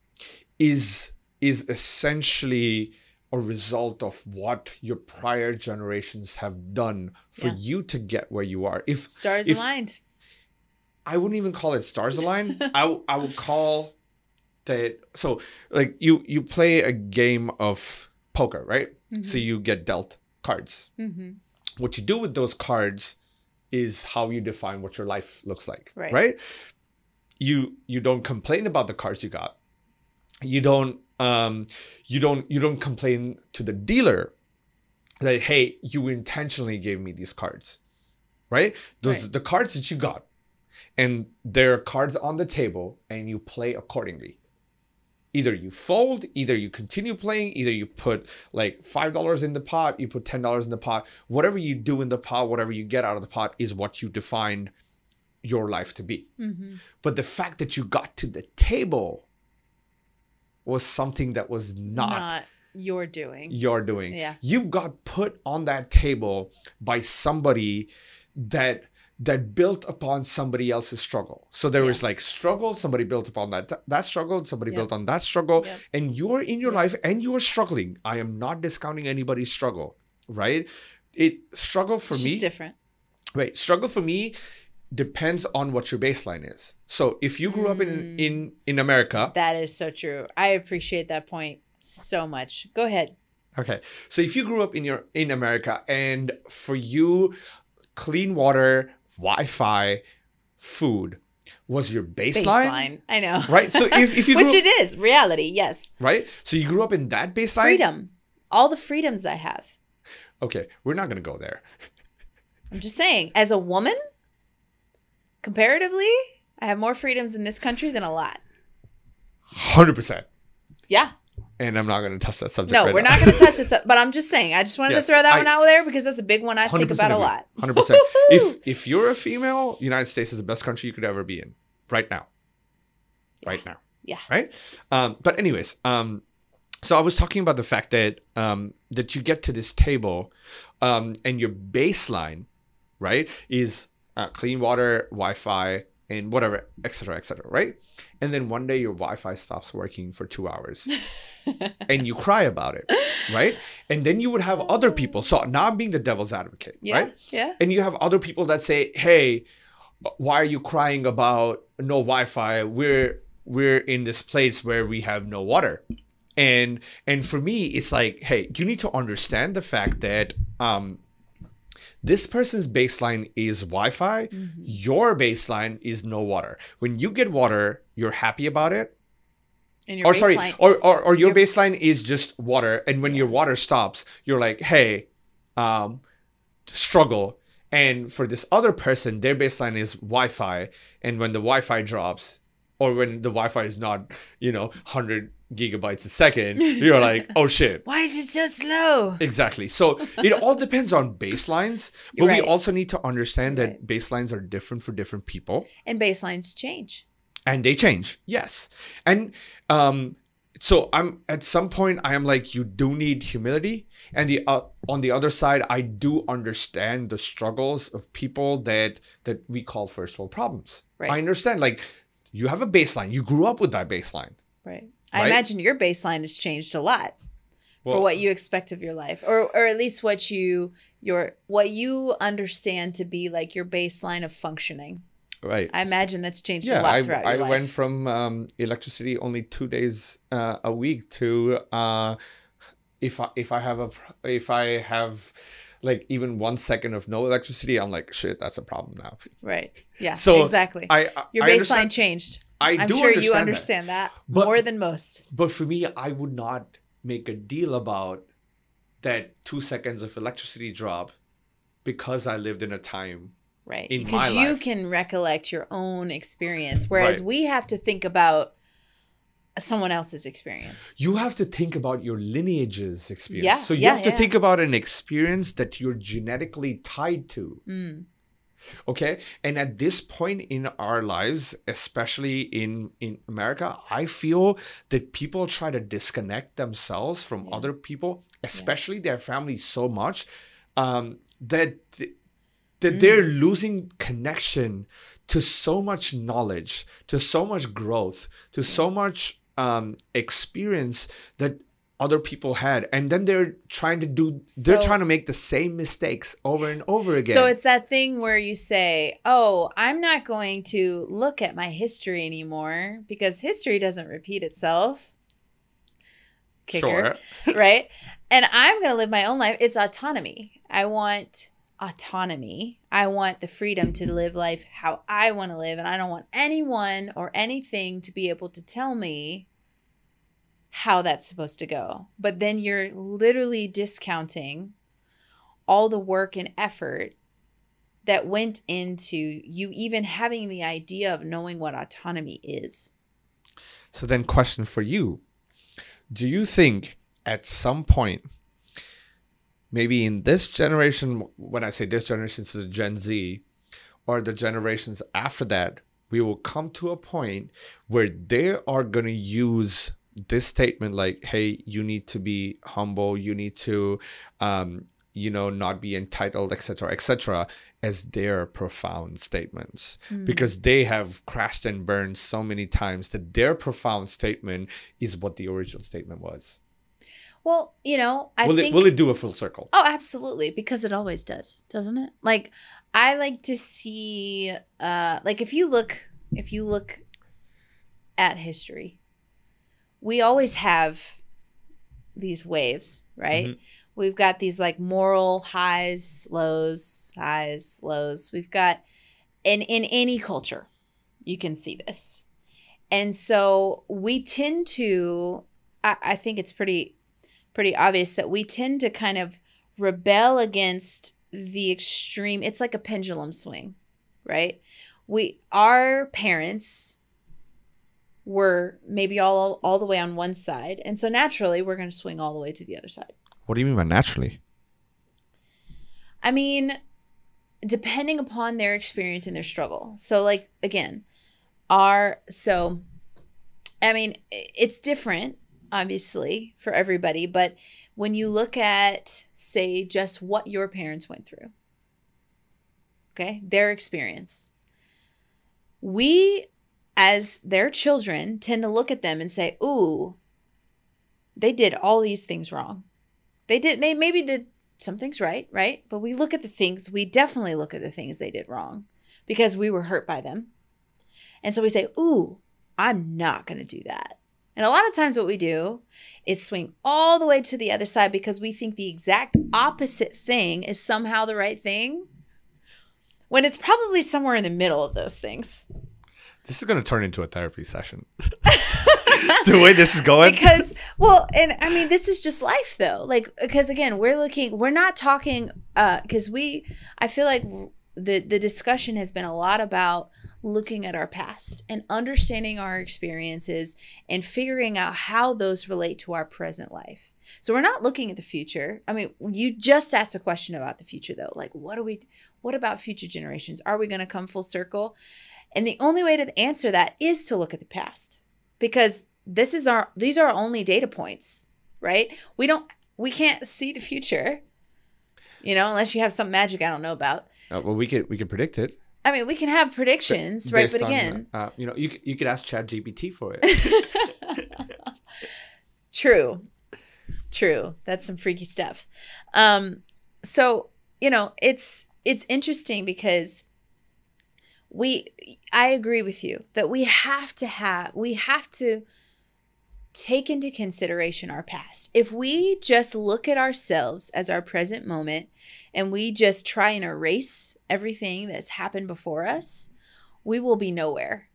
is is essentially a result of what your prior generations have done for yeah. you to get where you are. If stars if, aligned, I wouldn't even call it stars aligned. I I would call that. So like you you play a game of poker, right? Mm-hmm. So you get dealt cards. Mm-hmm. What you do with those cards is how you define what your life looks like, right? right? You you don't complain about the cards you got. You don't. Um, you don't you don't complain to the dealer that, hey, you intentionally gave me these cards, right? Those right. the cards that you got, and there are cards on the table, and you play accordingly. Either you fold, either you continue playing, either you put like five dollars in the pot, you put ten dollars in the pot. Whatever you do in the pot, whatever you get out of the pot is what you define your life to be. Mm-hmm. But the fact that you got to the table was something that was not, not your doing. Your doing. Yeah. You got put on that table by somebody that that built upon somebody else's struggle. So there yeah. was like struggle, somebody built upon that that struggle, somebody yep. built on that struggle, yep. and you're in your yep. life and you're struggling. I am not discounting anybody's struggle, right? It struggle for it's me. It's different. Right. Struggle for me depends on what your baseline is. So if you grew up in in in America, that is so true. I appreciate that point so much. Go ahead. Okay, so if you grew up in your in America, and for you, clean water, Wi-Fi, food was your baseline. Baseline, I know. Right. So if if you grew which up, it is reality, yes. Right. So you grew up in that baseline. Freedom, all the freedoms I have. Okay, we're not gonna go there. I'm just saying, as a woman. Comparatively, I have more freedoms in this country than a lot. one hundred percent. Yeah. And I'm not going to touch that subject. No, right we're now. Not going to touch this up. But I'm just saying, I just wanted yes, to throw that I, one out there because that's a big one I think about agree. A lot. one hundred percent. If, if you're a female, the United States is the best country you could ever be in right now. Yeah. Right now. Yeah. Right? Um, but anyways, um, so I was talking about the fact that, um, that you get to this table um, and your baseline, right, is... Uh, clean water, Wi-Fi, and whatever, et cetera, et cetera, right? And then one day your Wi-Fi stops working for two hours and you cry about it, right? And then you would have other people. So now I'm being the devil's advocate, yeah, right? Yeah. And you have other people that say, hey, why are you crying about no Wi-Fi? We're, we're in this place where we have no water. And, and for me, it's like, hey, you need to understand the fact that um, this person's baseline is Wi-Fi. Mm-hmm. Your baseline is no water. When you get water, you're happy about it. And your or, baseline, sorry, or, or, or your, your baseline is just water. And when yeah. your water stops, you're like, hey, um, struggle. And for this other person, their baseline is Wi-Fi. And when the Wi-Fi drops, or when the Wi-Fi is not, you know, one hundred gigabytes a second, you're like, oh shit, why is it so slow? Exactly. So it all depends on baselines, but right. we also need to understand right. that baselines are different for different people, and baselines change, and they change. Yes. And um so I'm at some point I am like, you do need humility, and the uh, on the other side, I do understand the struggles of people that that we call first world problems, right? I understand, like, you have a baseline, you grew up with that baseline, right? Right? I imagine your baseline has changed a lot well, for what you expect of your life, or or at least what you your what you understand to be like your baseline of functioning. Right. I imagine that's changed yeah, a lot throughout I, your I life. I went from um, electricity only two days uh, a week to uh, if I if I have a if I have like even one second of no electricity, I'm like, shit, that's a problem now. Right. Yeah. So exactly. I, I, your baseline I changed. I I'm do sure understand you understand that, that but, more than most. But for me, I would not make a deal about that two seconds of electricity drop because I lived in a time right. in because my life. Because you can recollect your own experience, whereas right. we have to think about someone else's experience. You have to think about your lineage's experience. Yeah, so you yeah, have to yeah. think about an experience that you're genetically tied to. Mm. Okay. And at this point in our lives, especially in, in America, I feel that people try to disconnect themselves from yeah. other people, especially yeah. their families, so much um, that, th that mm. they're losing connection to so much knowledge, to so much growth, to yeah. so much um, experience that other people had, and then they're trying to do so, they're trying to make the same mistakes over and over again. So it's that thing where you say, oh, I'm not going to look at my history anymore because history doesn't repeat itself. Kicker. Sure. Right? And I'm gonna live my own life. It's autonomy. I want autonomy. I want the freedom to live life how I want to live, and I don't want anyone or anything to be able to tell me how that's supposed to go. But then you're literally discounting all the work and effort that went into you even having the idea of knowing what autonomy is. So then, question for you. Do you think at some point, maybe in this generation, when I say this generation, this is Gen Z, or the generations after that, we will come to a point where they are going to use this statement like, hey, you need to be humble, you need to um you know, not be entitled, etc., etc., as their profound statements, mm. because they have crashed and burned so many times that their profound statement is what the original statement was? Well, you know, I will think it, will it do a full circle? Oh, absolutely, because it always does, doesn't it? Like, I like to see uh like if you look if you look at history, we always have these waves, right? Mm-hmm. We've got these like moral highs, lows, highs, lows. We've got, and in any culture, you can see this. And so we tend to, I, I think it's pretty, pretty obvious that we tend to kind of rebel against the extreme. It's like a pendulum swing, right? We, our parents were maybe all all the way on one side, and so naturally we're going to swing all the way to the other side. What do you mean by naturally? I mean, depending upon their experience and their struggle. So like, again, our so I mean, it's different obviously for everybody, but when you look at, say, just what your parents went through, okay, their experience, we as their children tend to look at them and say, ooh, they did all these things wrong. They did, they maybe did some things right, right? But we look at the things, we definitely look at the things they did wrong because we were hurt by them. And so we say, ooh, I'm not going to do that. And a lot of times what we do is swing all the way to the other side because we think the exact opposite thing is somehow the right thing, when it's probably somewhere in the middle of those things. This is going to turn into a therapy session. The way this is going. Because, well, and I mean, this is just life though. Like, because again, we're looking, we're not talking, uh, because we, I feel like the, the discussion has been a lot about looking at our past and understanding our experiences and figuring out how those relate to our present life. So we're not looking at the future. I mean, you just asked a question about the future though. Like, what do we, what about future generations? Are we going to come full circle? And the only way to answer that is to look at the past. Because this is our, these are our only data points, right? We don't, we can't see the future, you know, unless you have some magic I don't know about. Uh, well, we could, we could predict it. I mean, we can have predictions, right? But again, on, uh, you know, you you could ask Chat G P T for it. True, true. That's some freaky stuff. Um, so you know, it's it's interesting because. We, I agree with you that we have to have, we have to take into consideration our past. If we just look at ourselves as our present moment and we just try and erase everything that's happened before us, we will be nowhere,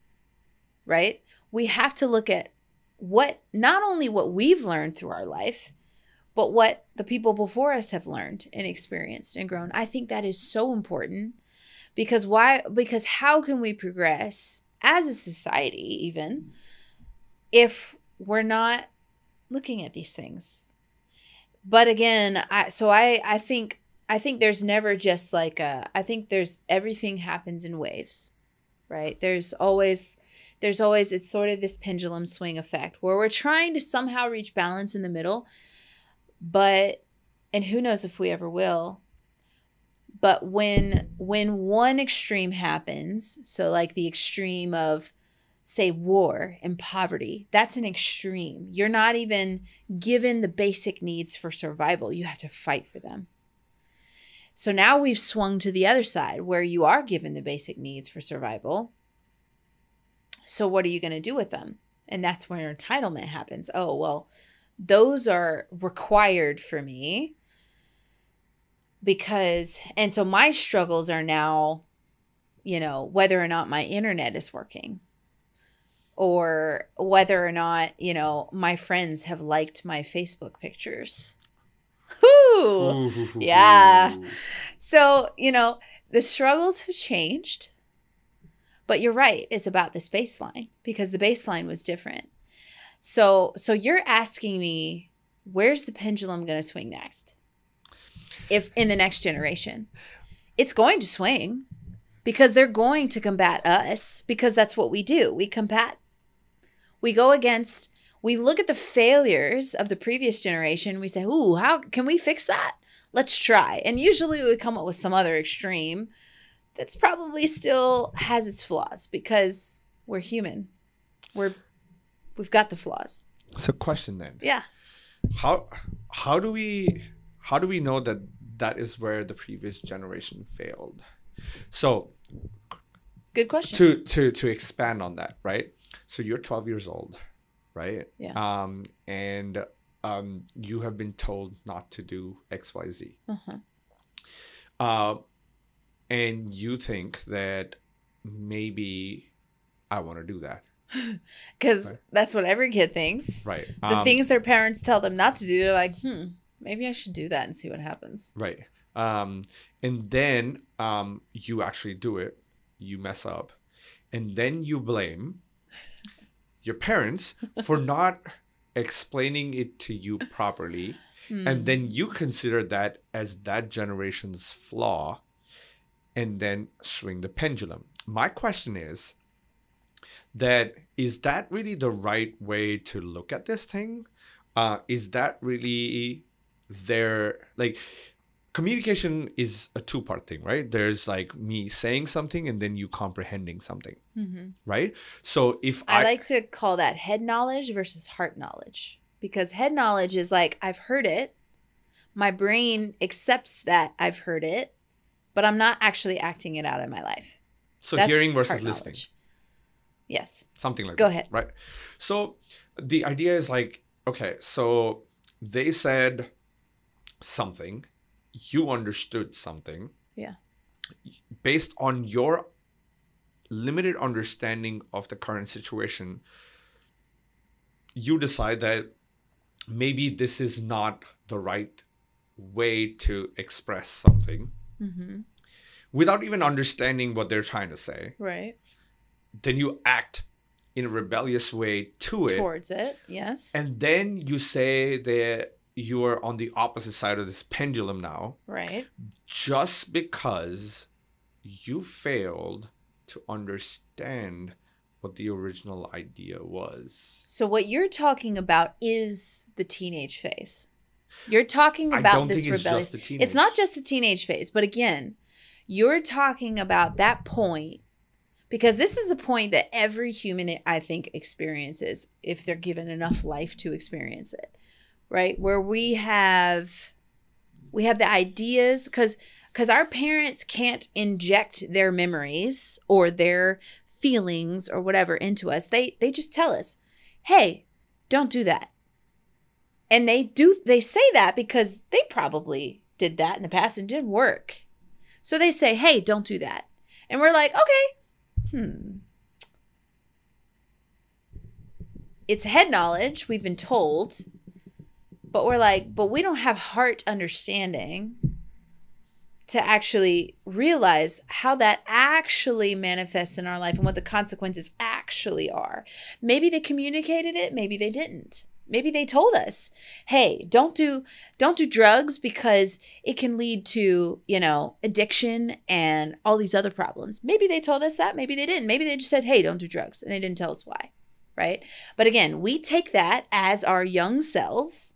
right? We have to look at what, not only what we've learned through our life, but what the people before us have learned and experienced and grown. I think that is so important. Because why? Because how can we progress as a society even if we're not looking at these things? But again, I so I I think I think there's never just like a I think there's everything happens in waves, right? There's always there's always it's sort of this pendulum swing effect where we're trying to somehow reach balance in the middle, but and who knows if we ever will. But when when one extreme happens, so like the extreme of, say, war and poverty, that's an extreme. You're not even given the basic needs for survival. You have to fight for them. So now we've swung to the other side where you are given the basic needs for survival. So what are you going to do with them? And that's where entitlement happens. Oh, well, those are required for me. Because, and so my struggles are now, you know, whether or not my internet is working or whether or not, you know, my friends have liked my Facebook pictures. Woo! Yeah. So, you know, the struggles have changed, but you're right. It's about this baseline because the baseline was different. So, so you're asking me, where's the pendulum going to swing next? If in the next generation, it's going to swing because they're going to combat us because that's what we do. We combat, we go against, we look at the failures of the previous generation. We say, ooh, how can we fix that? Let's try. And usually we come up with some other extreme that's probably still has its flaws because we're human. We're, we've got the flaws. So question then. Yeah. How, how do we... How do we know that that is where the previous generation failed? So, good question. To to to expand on that, right? So you're twelve years old, right? Yeah. Um, and um, you have been told not to do X, Y, Z. Uh-huh. Uh, and you think that maybe I want to do that. Because right? That's what every kid thinks. Right. The um, things their parents tell them not to do, they're like, hmm. Maybe I should do that and see what happens. Right. Um, and then um, you actually do it. You mess up. And then you blame your parents for not explaining it to you properly. Mm. And then you consider that as that generation's flaw and then swing the pendulum. My question is that is that really the right way to look at this thing? Uh, is that really... They're like communication is a two-part thing, right? There's like me saying something and then you comprehending something, mm-hmm. right? So if I, I like to call that head knowledge versus heart knowledge, because head knowledge is like, I've heard it. My brain accepts that I've heard it, but I'm not actually acting it out in my life. So that's hearing versus listening. Yes. Something like that. Go ahead. Right. So the idea is like, okay, so they said something, you understood something. Yeah. Based on your limited understanding of the current situation, you decide that maybe this is not the right way to express something. Mm-hmm. Without even understanding what they're trying to say. Right. Then you act in a rebellious way to it. Towards it, yes. And then you say that you are on the opposite side of this pendulum now. Right. Just because you failed to understand what the original idea was. So what you're talking about is the teenage phase. You're talking about this rebellion. I don't think it's just the teenage. It's not just the teenage phase, but again, you're talking about that point, because this is a point that every human, I think, experiences if they're given enough life to experience it, right? Where we have, we have the ideas, because because our parents can't inject their memories or their feelings or whatever into us. They they just tell us, hey, don't do that. And they do, they say that because they probably did that in the past and it didn't work. So they say, hey, don't do that. And we're like, okay, hmm. It's head knowledge, we've been told, but we're like, but we don't have heart understanding to actually realize how that actually manifests in our life and what the consequences actually are. Maybe they communicated it, maybe they didn't. Maybe they told us, hey, don't do don't do drugs because it can lead to, you know, addiction and all these other problems. Maybe they told us that. Maybe they didn't. Maybe they just said, hey, don't do drugs. And they didn't tell us why. Right. But again, we take that as our young selves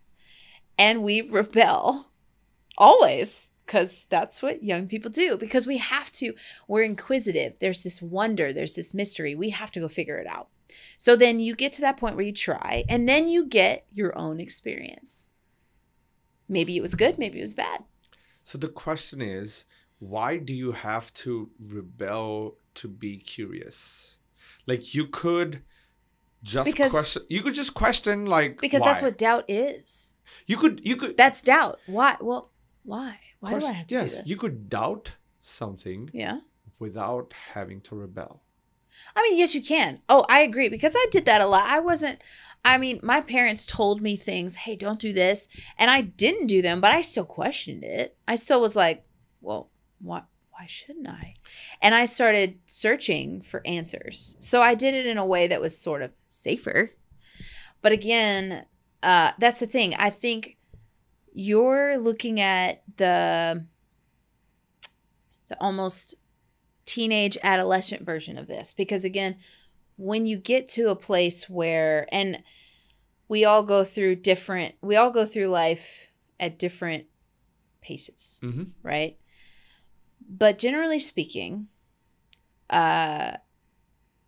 and we rebel always, because that's what young people do, because we have to. We're inquisitive. There's this wonder. There's this mystery. We have to go figure it out. So then you get to that point where you try, and then you get your own experience. Maybe it was good, maybe it was bad. So the question is, why do you have to rebel to be curious? Like you could just because, question you could just question like because why? That's what doubt is. You could you could That's doubt. Why? Well, why? Why question, do I have to yes, do this? You could doubt something yeah. without having to rebel. I mean, yes, you can. Oh, I agree, because I did that a lot. I wasn't, I mean, my parents told me things, hey, don't do this. And I didn't do them, but I still questioned it. I still was like, well, why, why shouldn't I? And I started searching for answers. So I did it in a way that was sort of safer. But again, uh, that's the thing. I think you're looking at the, the almost teenage adolescent version of this, because again, when you get to a place where, and we all go through different, we all go through life at different paces, mm-hmm. right? But generally speaking, uh,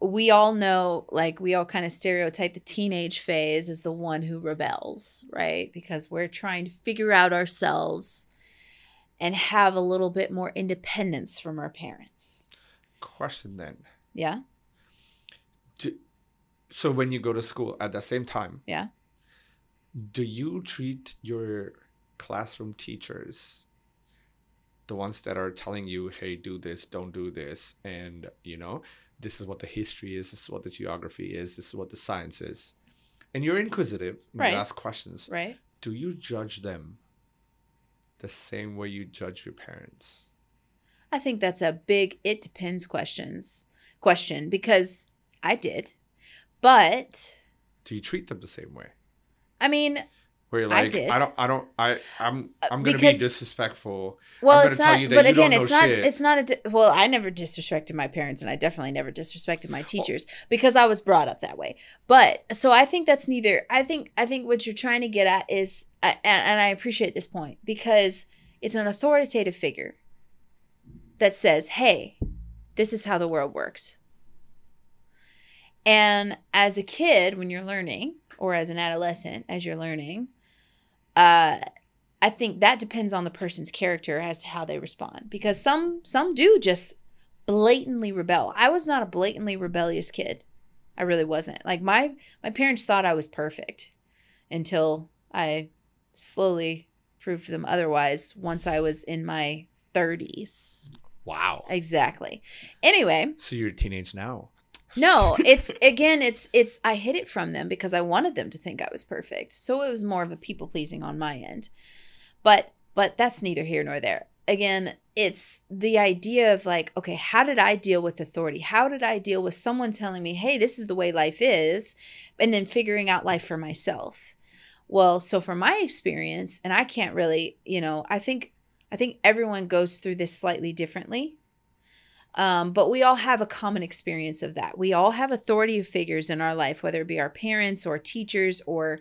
we all know, like we all kind of stereotype the teenage phase as the one who rebels, right? Because we're trying to figure out ourselves and have a little bit more independence from our parents. Question then. Yeah. Do, so when you go to school at the same time. Yeah. Do you treat your classroom teachers, the ones that are telling you, hey, do this, don't do this. And, you know, this is what the history is. This is what the geography is. This is what the science is. And you're inquisitive. And right. You ask questions. Right. Do you judge them the same way you judge your parents? I think that's a big it depends questions question, because I did. But do you treat them the same way? I mean, where you're like, I did. I don't I don't I I'm I'm going to be disrespectful. Well, I'm it's not tell you that but you again, don't know it's not shit. It's not a well, I never disrespected my parents, and I definitely never disrespected my teachers oh. because I was brought up that way. But so I think that's neither I think I think what you're trying to get at is I, and I appreciate this point, because It's an authoritative figure that says, hey, this is how the world works. And as a kid, when you're learning, or as an adolescent, as you're learning, uh, I think that depends on the person's character as to how they respond. Because some some do just blatantly rebel. I was not a blatantly rebellious kid. I really wasn't. Like my my parents thought I was perfect until I slowly proved them otherwise once I was in my thirties. Wow. Exactly. Anyway. So you're a teenage now. No, it's again, it's it's I hid it from them because I wanted them to think I was perfect. So it was more of a people pleasing on my end. But but that's neither here nor there. Again, it's the idea of like, okay, how did I deal with authority? How did I deal with someone telling me, hey, this is the way life is, and then figuring out life for myself? Well, so from my experience, and I can't really, you know, I think I think everyone goes through this slightly differently. Um, but we all have a common experience of that. We all have authority figures in our life, whether it be our parents or teachers or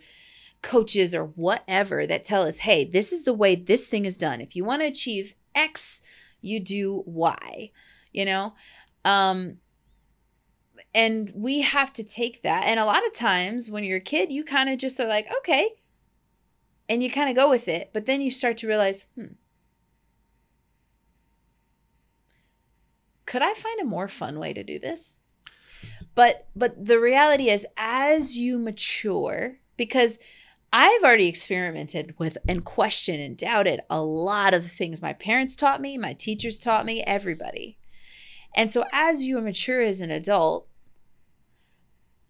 coaches or whatever, that tell us, hey, this is the way this thing is done. If you want to achieve X, you do Y, you know? Um, and we have to take that. And a lot of times when you're a kid, you kind of just are like, okay. And you kind of go with it. But then you start to realize, hmm. Could I find a more fun way to do this? But but the reality is, as you mature, because I've already experimented with and questioned and doubted a lot of the things my parents taught me, my teachers taught me, everybody. And so as you mature as an adult,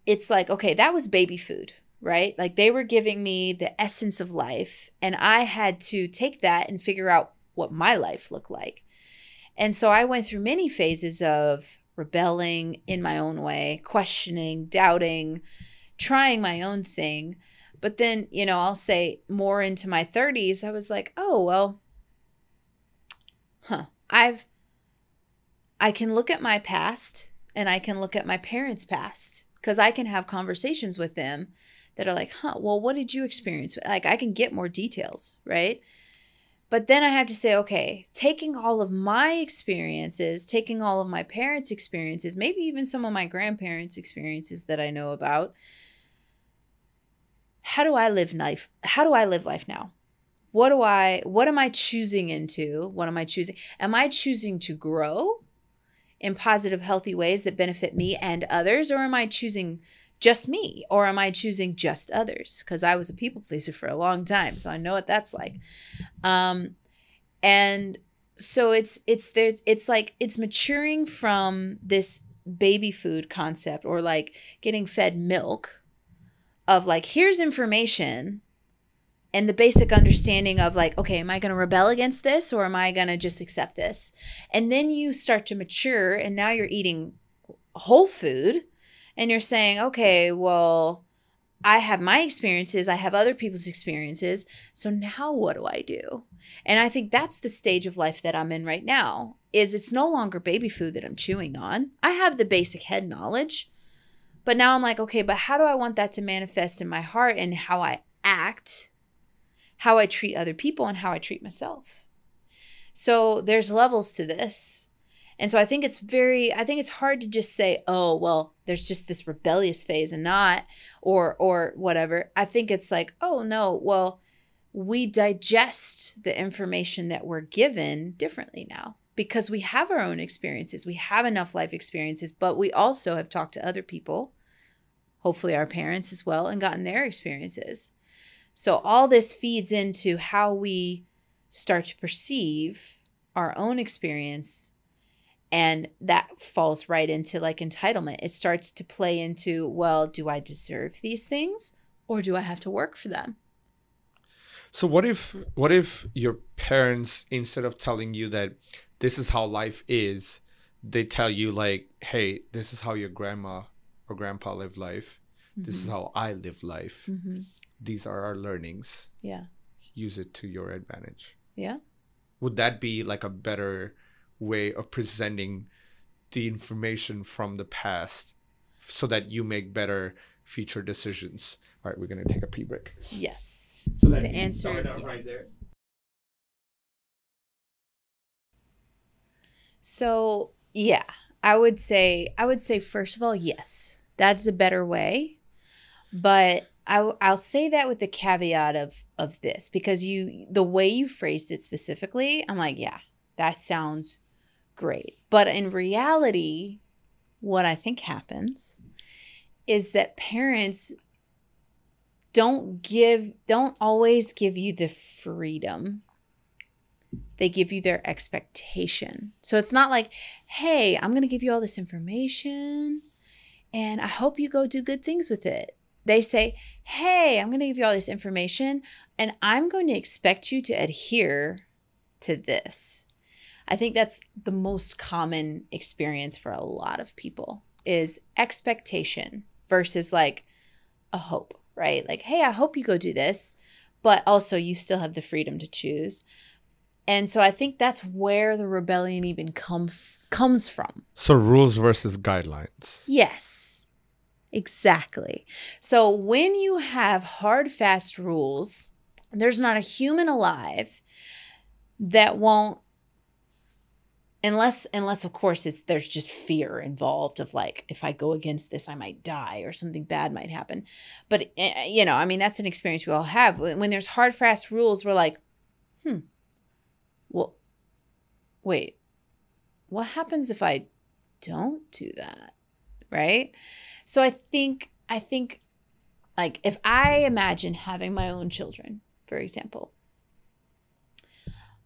it's like, okay, that was baby food, right? Like they were giving me the essence of life, and I had to take that and figure out what my life looked like. And so I went through many phases of rebelling in my own way, questioning, doubting, trying my own thing. But then, you know, I'll say more into my thirties, I was like, oh, well, huh, I've, I can look at my past and I can look at my parents' past, because I can have conversations with them that are like, huh, well, what did you experience? Like I can get more details, right? But then I had to say, okay, taking all of my experiences, taking all of my parents' experiences, maybe even some of my grandparents' experiences that I know about, how do I live life? How do I live life now? What do I, what am I choosing into? What am I choosing? Am I choosing to grow in positive, healthy ways that benefit me and others? Or am I choosing just me? Or am I choosing just others? Because I was a people pleaser for a long time, so I know what that's like. Um, and so it's it's there. It's like it's maturing from this baby food concept, or like getting fed milk, of like here's information, and the basic understanding of like, okay, am I going to rebel against this, or am I going to just accept this? And then you start to mature, and now you're eating whole food. And you're saying, okay, well, I have my experiences. I have other people's experiences. So now what do I do? And I think that's the stage of life that I'm in right now, is it's no longer baby food that I'm chewing on. I have the basic head knowledge. But now I'm like, okay, but how do I want that to manifest in my heart and how I act, how I treat other people, and how I treat myself? So there's levels to this. And so I think it's very, I think it's hard to just say, oh, well, there's just this rebellious phase and not, or or whatever. I think it's like, oh, no, well, we digest the information that we're given differently now, because we have our own experiences. We have enough life experiences, but we also have talked to other people, hopefully our parents as well, and gotten their experiences. So all this feeds into how we start to perceive our own experience. And that falls right into like entitlement. It starts to play into, well, do I deserve these things, or do I have to work for them? So what if, what if your parents, instead of telling you that this is how life is, they tell you like, hey, this is how your grandma or grandpa lived life. Mm-hmm. This is how I live life. Mm-hmm. These are our learnings. Yeah. Use it to your advantage. Yeah. Would that be like a better way of presenting the information from the past so that you make better future decisions? All right, we're going to take a pee break. Yes. So that the answer is yes. Right there. So yeah, I would say, I would say, first of all, yes, that's a better way. But I, I'll say that with the caveat of, of this, because you, the way you phrased it specifically, I'm like, yeah, that sounds great. But in reality, what I think happens is that parents don't give, don't always give you the freedom. They give you their expectation. So it's not like, hey, I'm going to give you all this information and I hope you go do good things with it. They say, hey, I'm going to give you all this information and I'm going to expect you to adhere to this. I think that's the most common experience for a lot of people, is expectation versus like a hope, right? Like, hey, I hope you go do this, but also you still have the freedom to choose. And so I think that's where the rebellion even come comes from. So rules versus guidelines. Yes, exactly. So when you have hard, fast rules, there's not a human alive that won't, unless, unless of course, it's, there's just fear involved of like, if I go against this, I might die or something bad might happen. But, you know, I mean, that's an experience we all have. When there's hard, fast rules, we're like, hmm. Well, wait, what happens if I don't do that, right? So I think, I think, like, if I imagine having my own children, for example,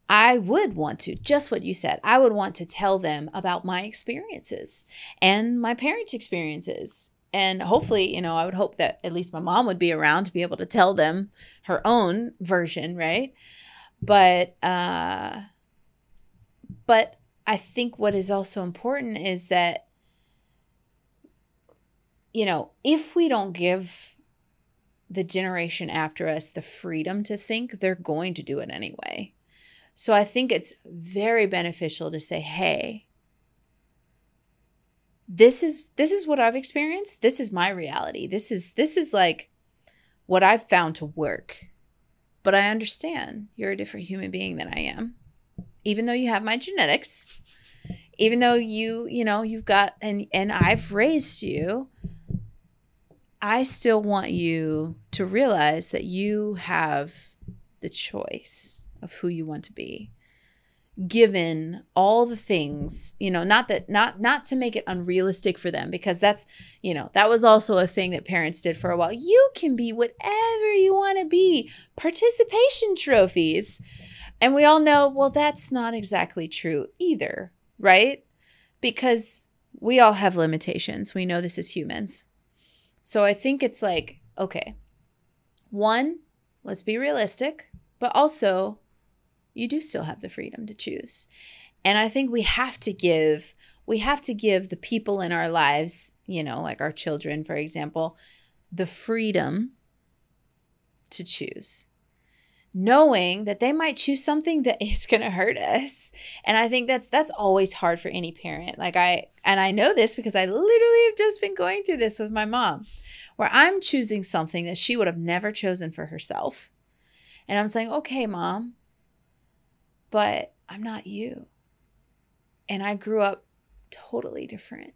I would want to, just what you said, I would want to tell them about my experiences and my parents' experiences. And hopefully, you know, I would hope that at least my mom would be around to be able to tell them her own version, right? But uh, but I think what is also important is that, you know, if we don't give the generation after us the freedom to think, they're going to do it anyway. So I think it's very beneficial to say, hey, this is this is what I've experienced. This is my reality. This is this is like what I've found to work. But I understand you're a different human being than I am, even though you have my genetics, even though you, you know, you've got, and, and I've raised you, I still want you to realize that you have the choice of who you want to be, given all the things, you know, not that, not, not to make it unrealistic for them, because that's, you know, that was also a thing that parents did for a while. You can be whatever you want to be, participation trophies. And we all know, well, that's not exactly true either, right? Because we all have limitations. We know this as humans. So I think it's like, okay, one, let's be realistic, but also, you do still have the freedom to choose. And I think we have to give, we have to give the people in our lives, you know, like our children, for example, the freedom to choose, knowing that they might choose something that is going to hurt us. And I think that's, that's always hard for any parent. Like I, and I know this because I literally have just been going through this with my mom, where I'm choosing something that she would have never chosen for herself. And I'm saying, okay, Mom, but I'm not you. And I grew up totally different.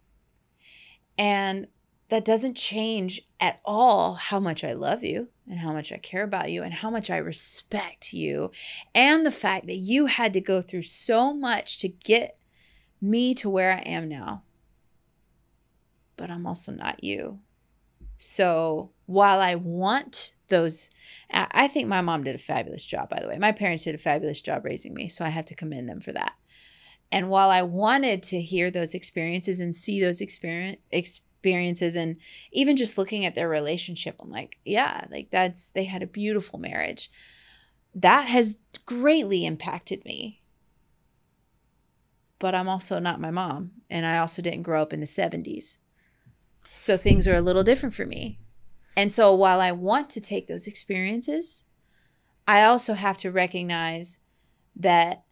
And that doesn't change at all how much I love you and how much I care about you and how much I respect you. And the fact that you had to go through so much to get me to where I am now. But I'm also not you. So while I want those, I think my mom did a fabulous job, by the way. My parents did a fabulous job raising me, so I have to commend them for that. And while I wanted to hear those experiences and see those experience, experiences and even just looking at their relationship, I'm like, yeah, like that's, they had a beautiful marriage. That has greatly impacted me. But I'm also not my mom, and I also didn't grow up in the seventies. So things are a little different for me. And so while I want to take those experiences, I also have to recognize that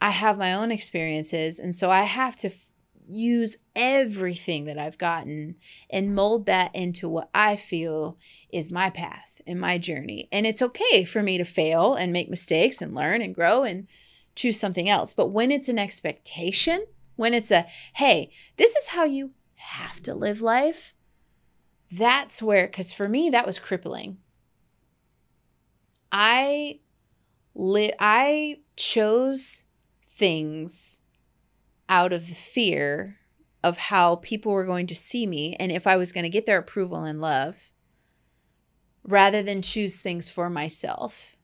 I have my own experiences. And so I have to f- use everything that I've gotten and mold that into what I feel is my path and my journey. And it's okay for me to fail and make mistakes and learn and grow and choose something else. But when it's an expectation, when it's a, hey, this is how you have to live life, that's where, because for me, that was crippling. I li- I chose things out of the fear of how people were going to see me and if I was going to get their approval and love, rather than choose things for myself.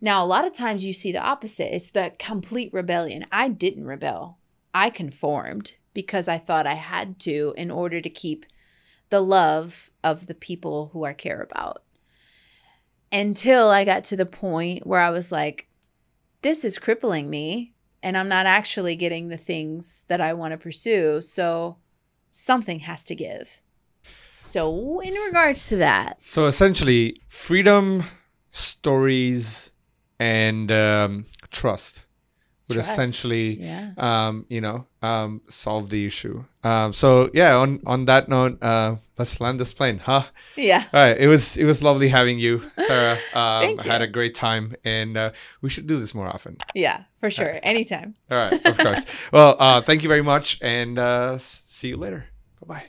Now, a lot of times you see the opposite. It's the complete rebellion. I didn't rebel. I conformed because I thought I had to in order to keep the love of the people who I care about. Until I got to the point where I was like, this is crippling me and I'm not actually getting the things that I want to pursue. So something has to give. So in regards to that. So essentially freedom, stories, and um, trust would trust. essentially, yeah. um, you know, um, solve the issue. Um, so yeah, on, on that note, uh, let's land this plane, huh? Yeah. All right. It was, it was lovely having you, Sarah. Um, Thank you. I had a great time and, uh, we should do this more often. Yeah, for sure. All right. Anytime. All right. Of course. Well, uh, thank you very much and, uh, see you later. Bye-bye.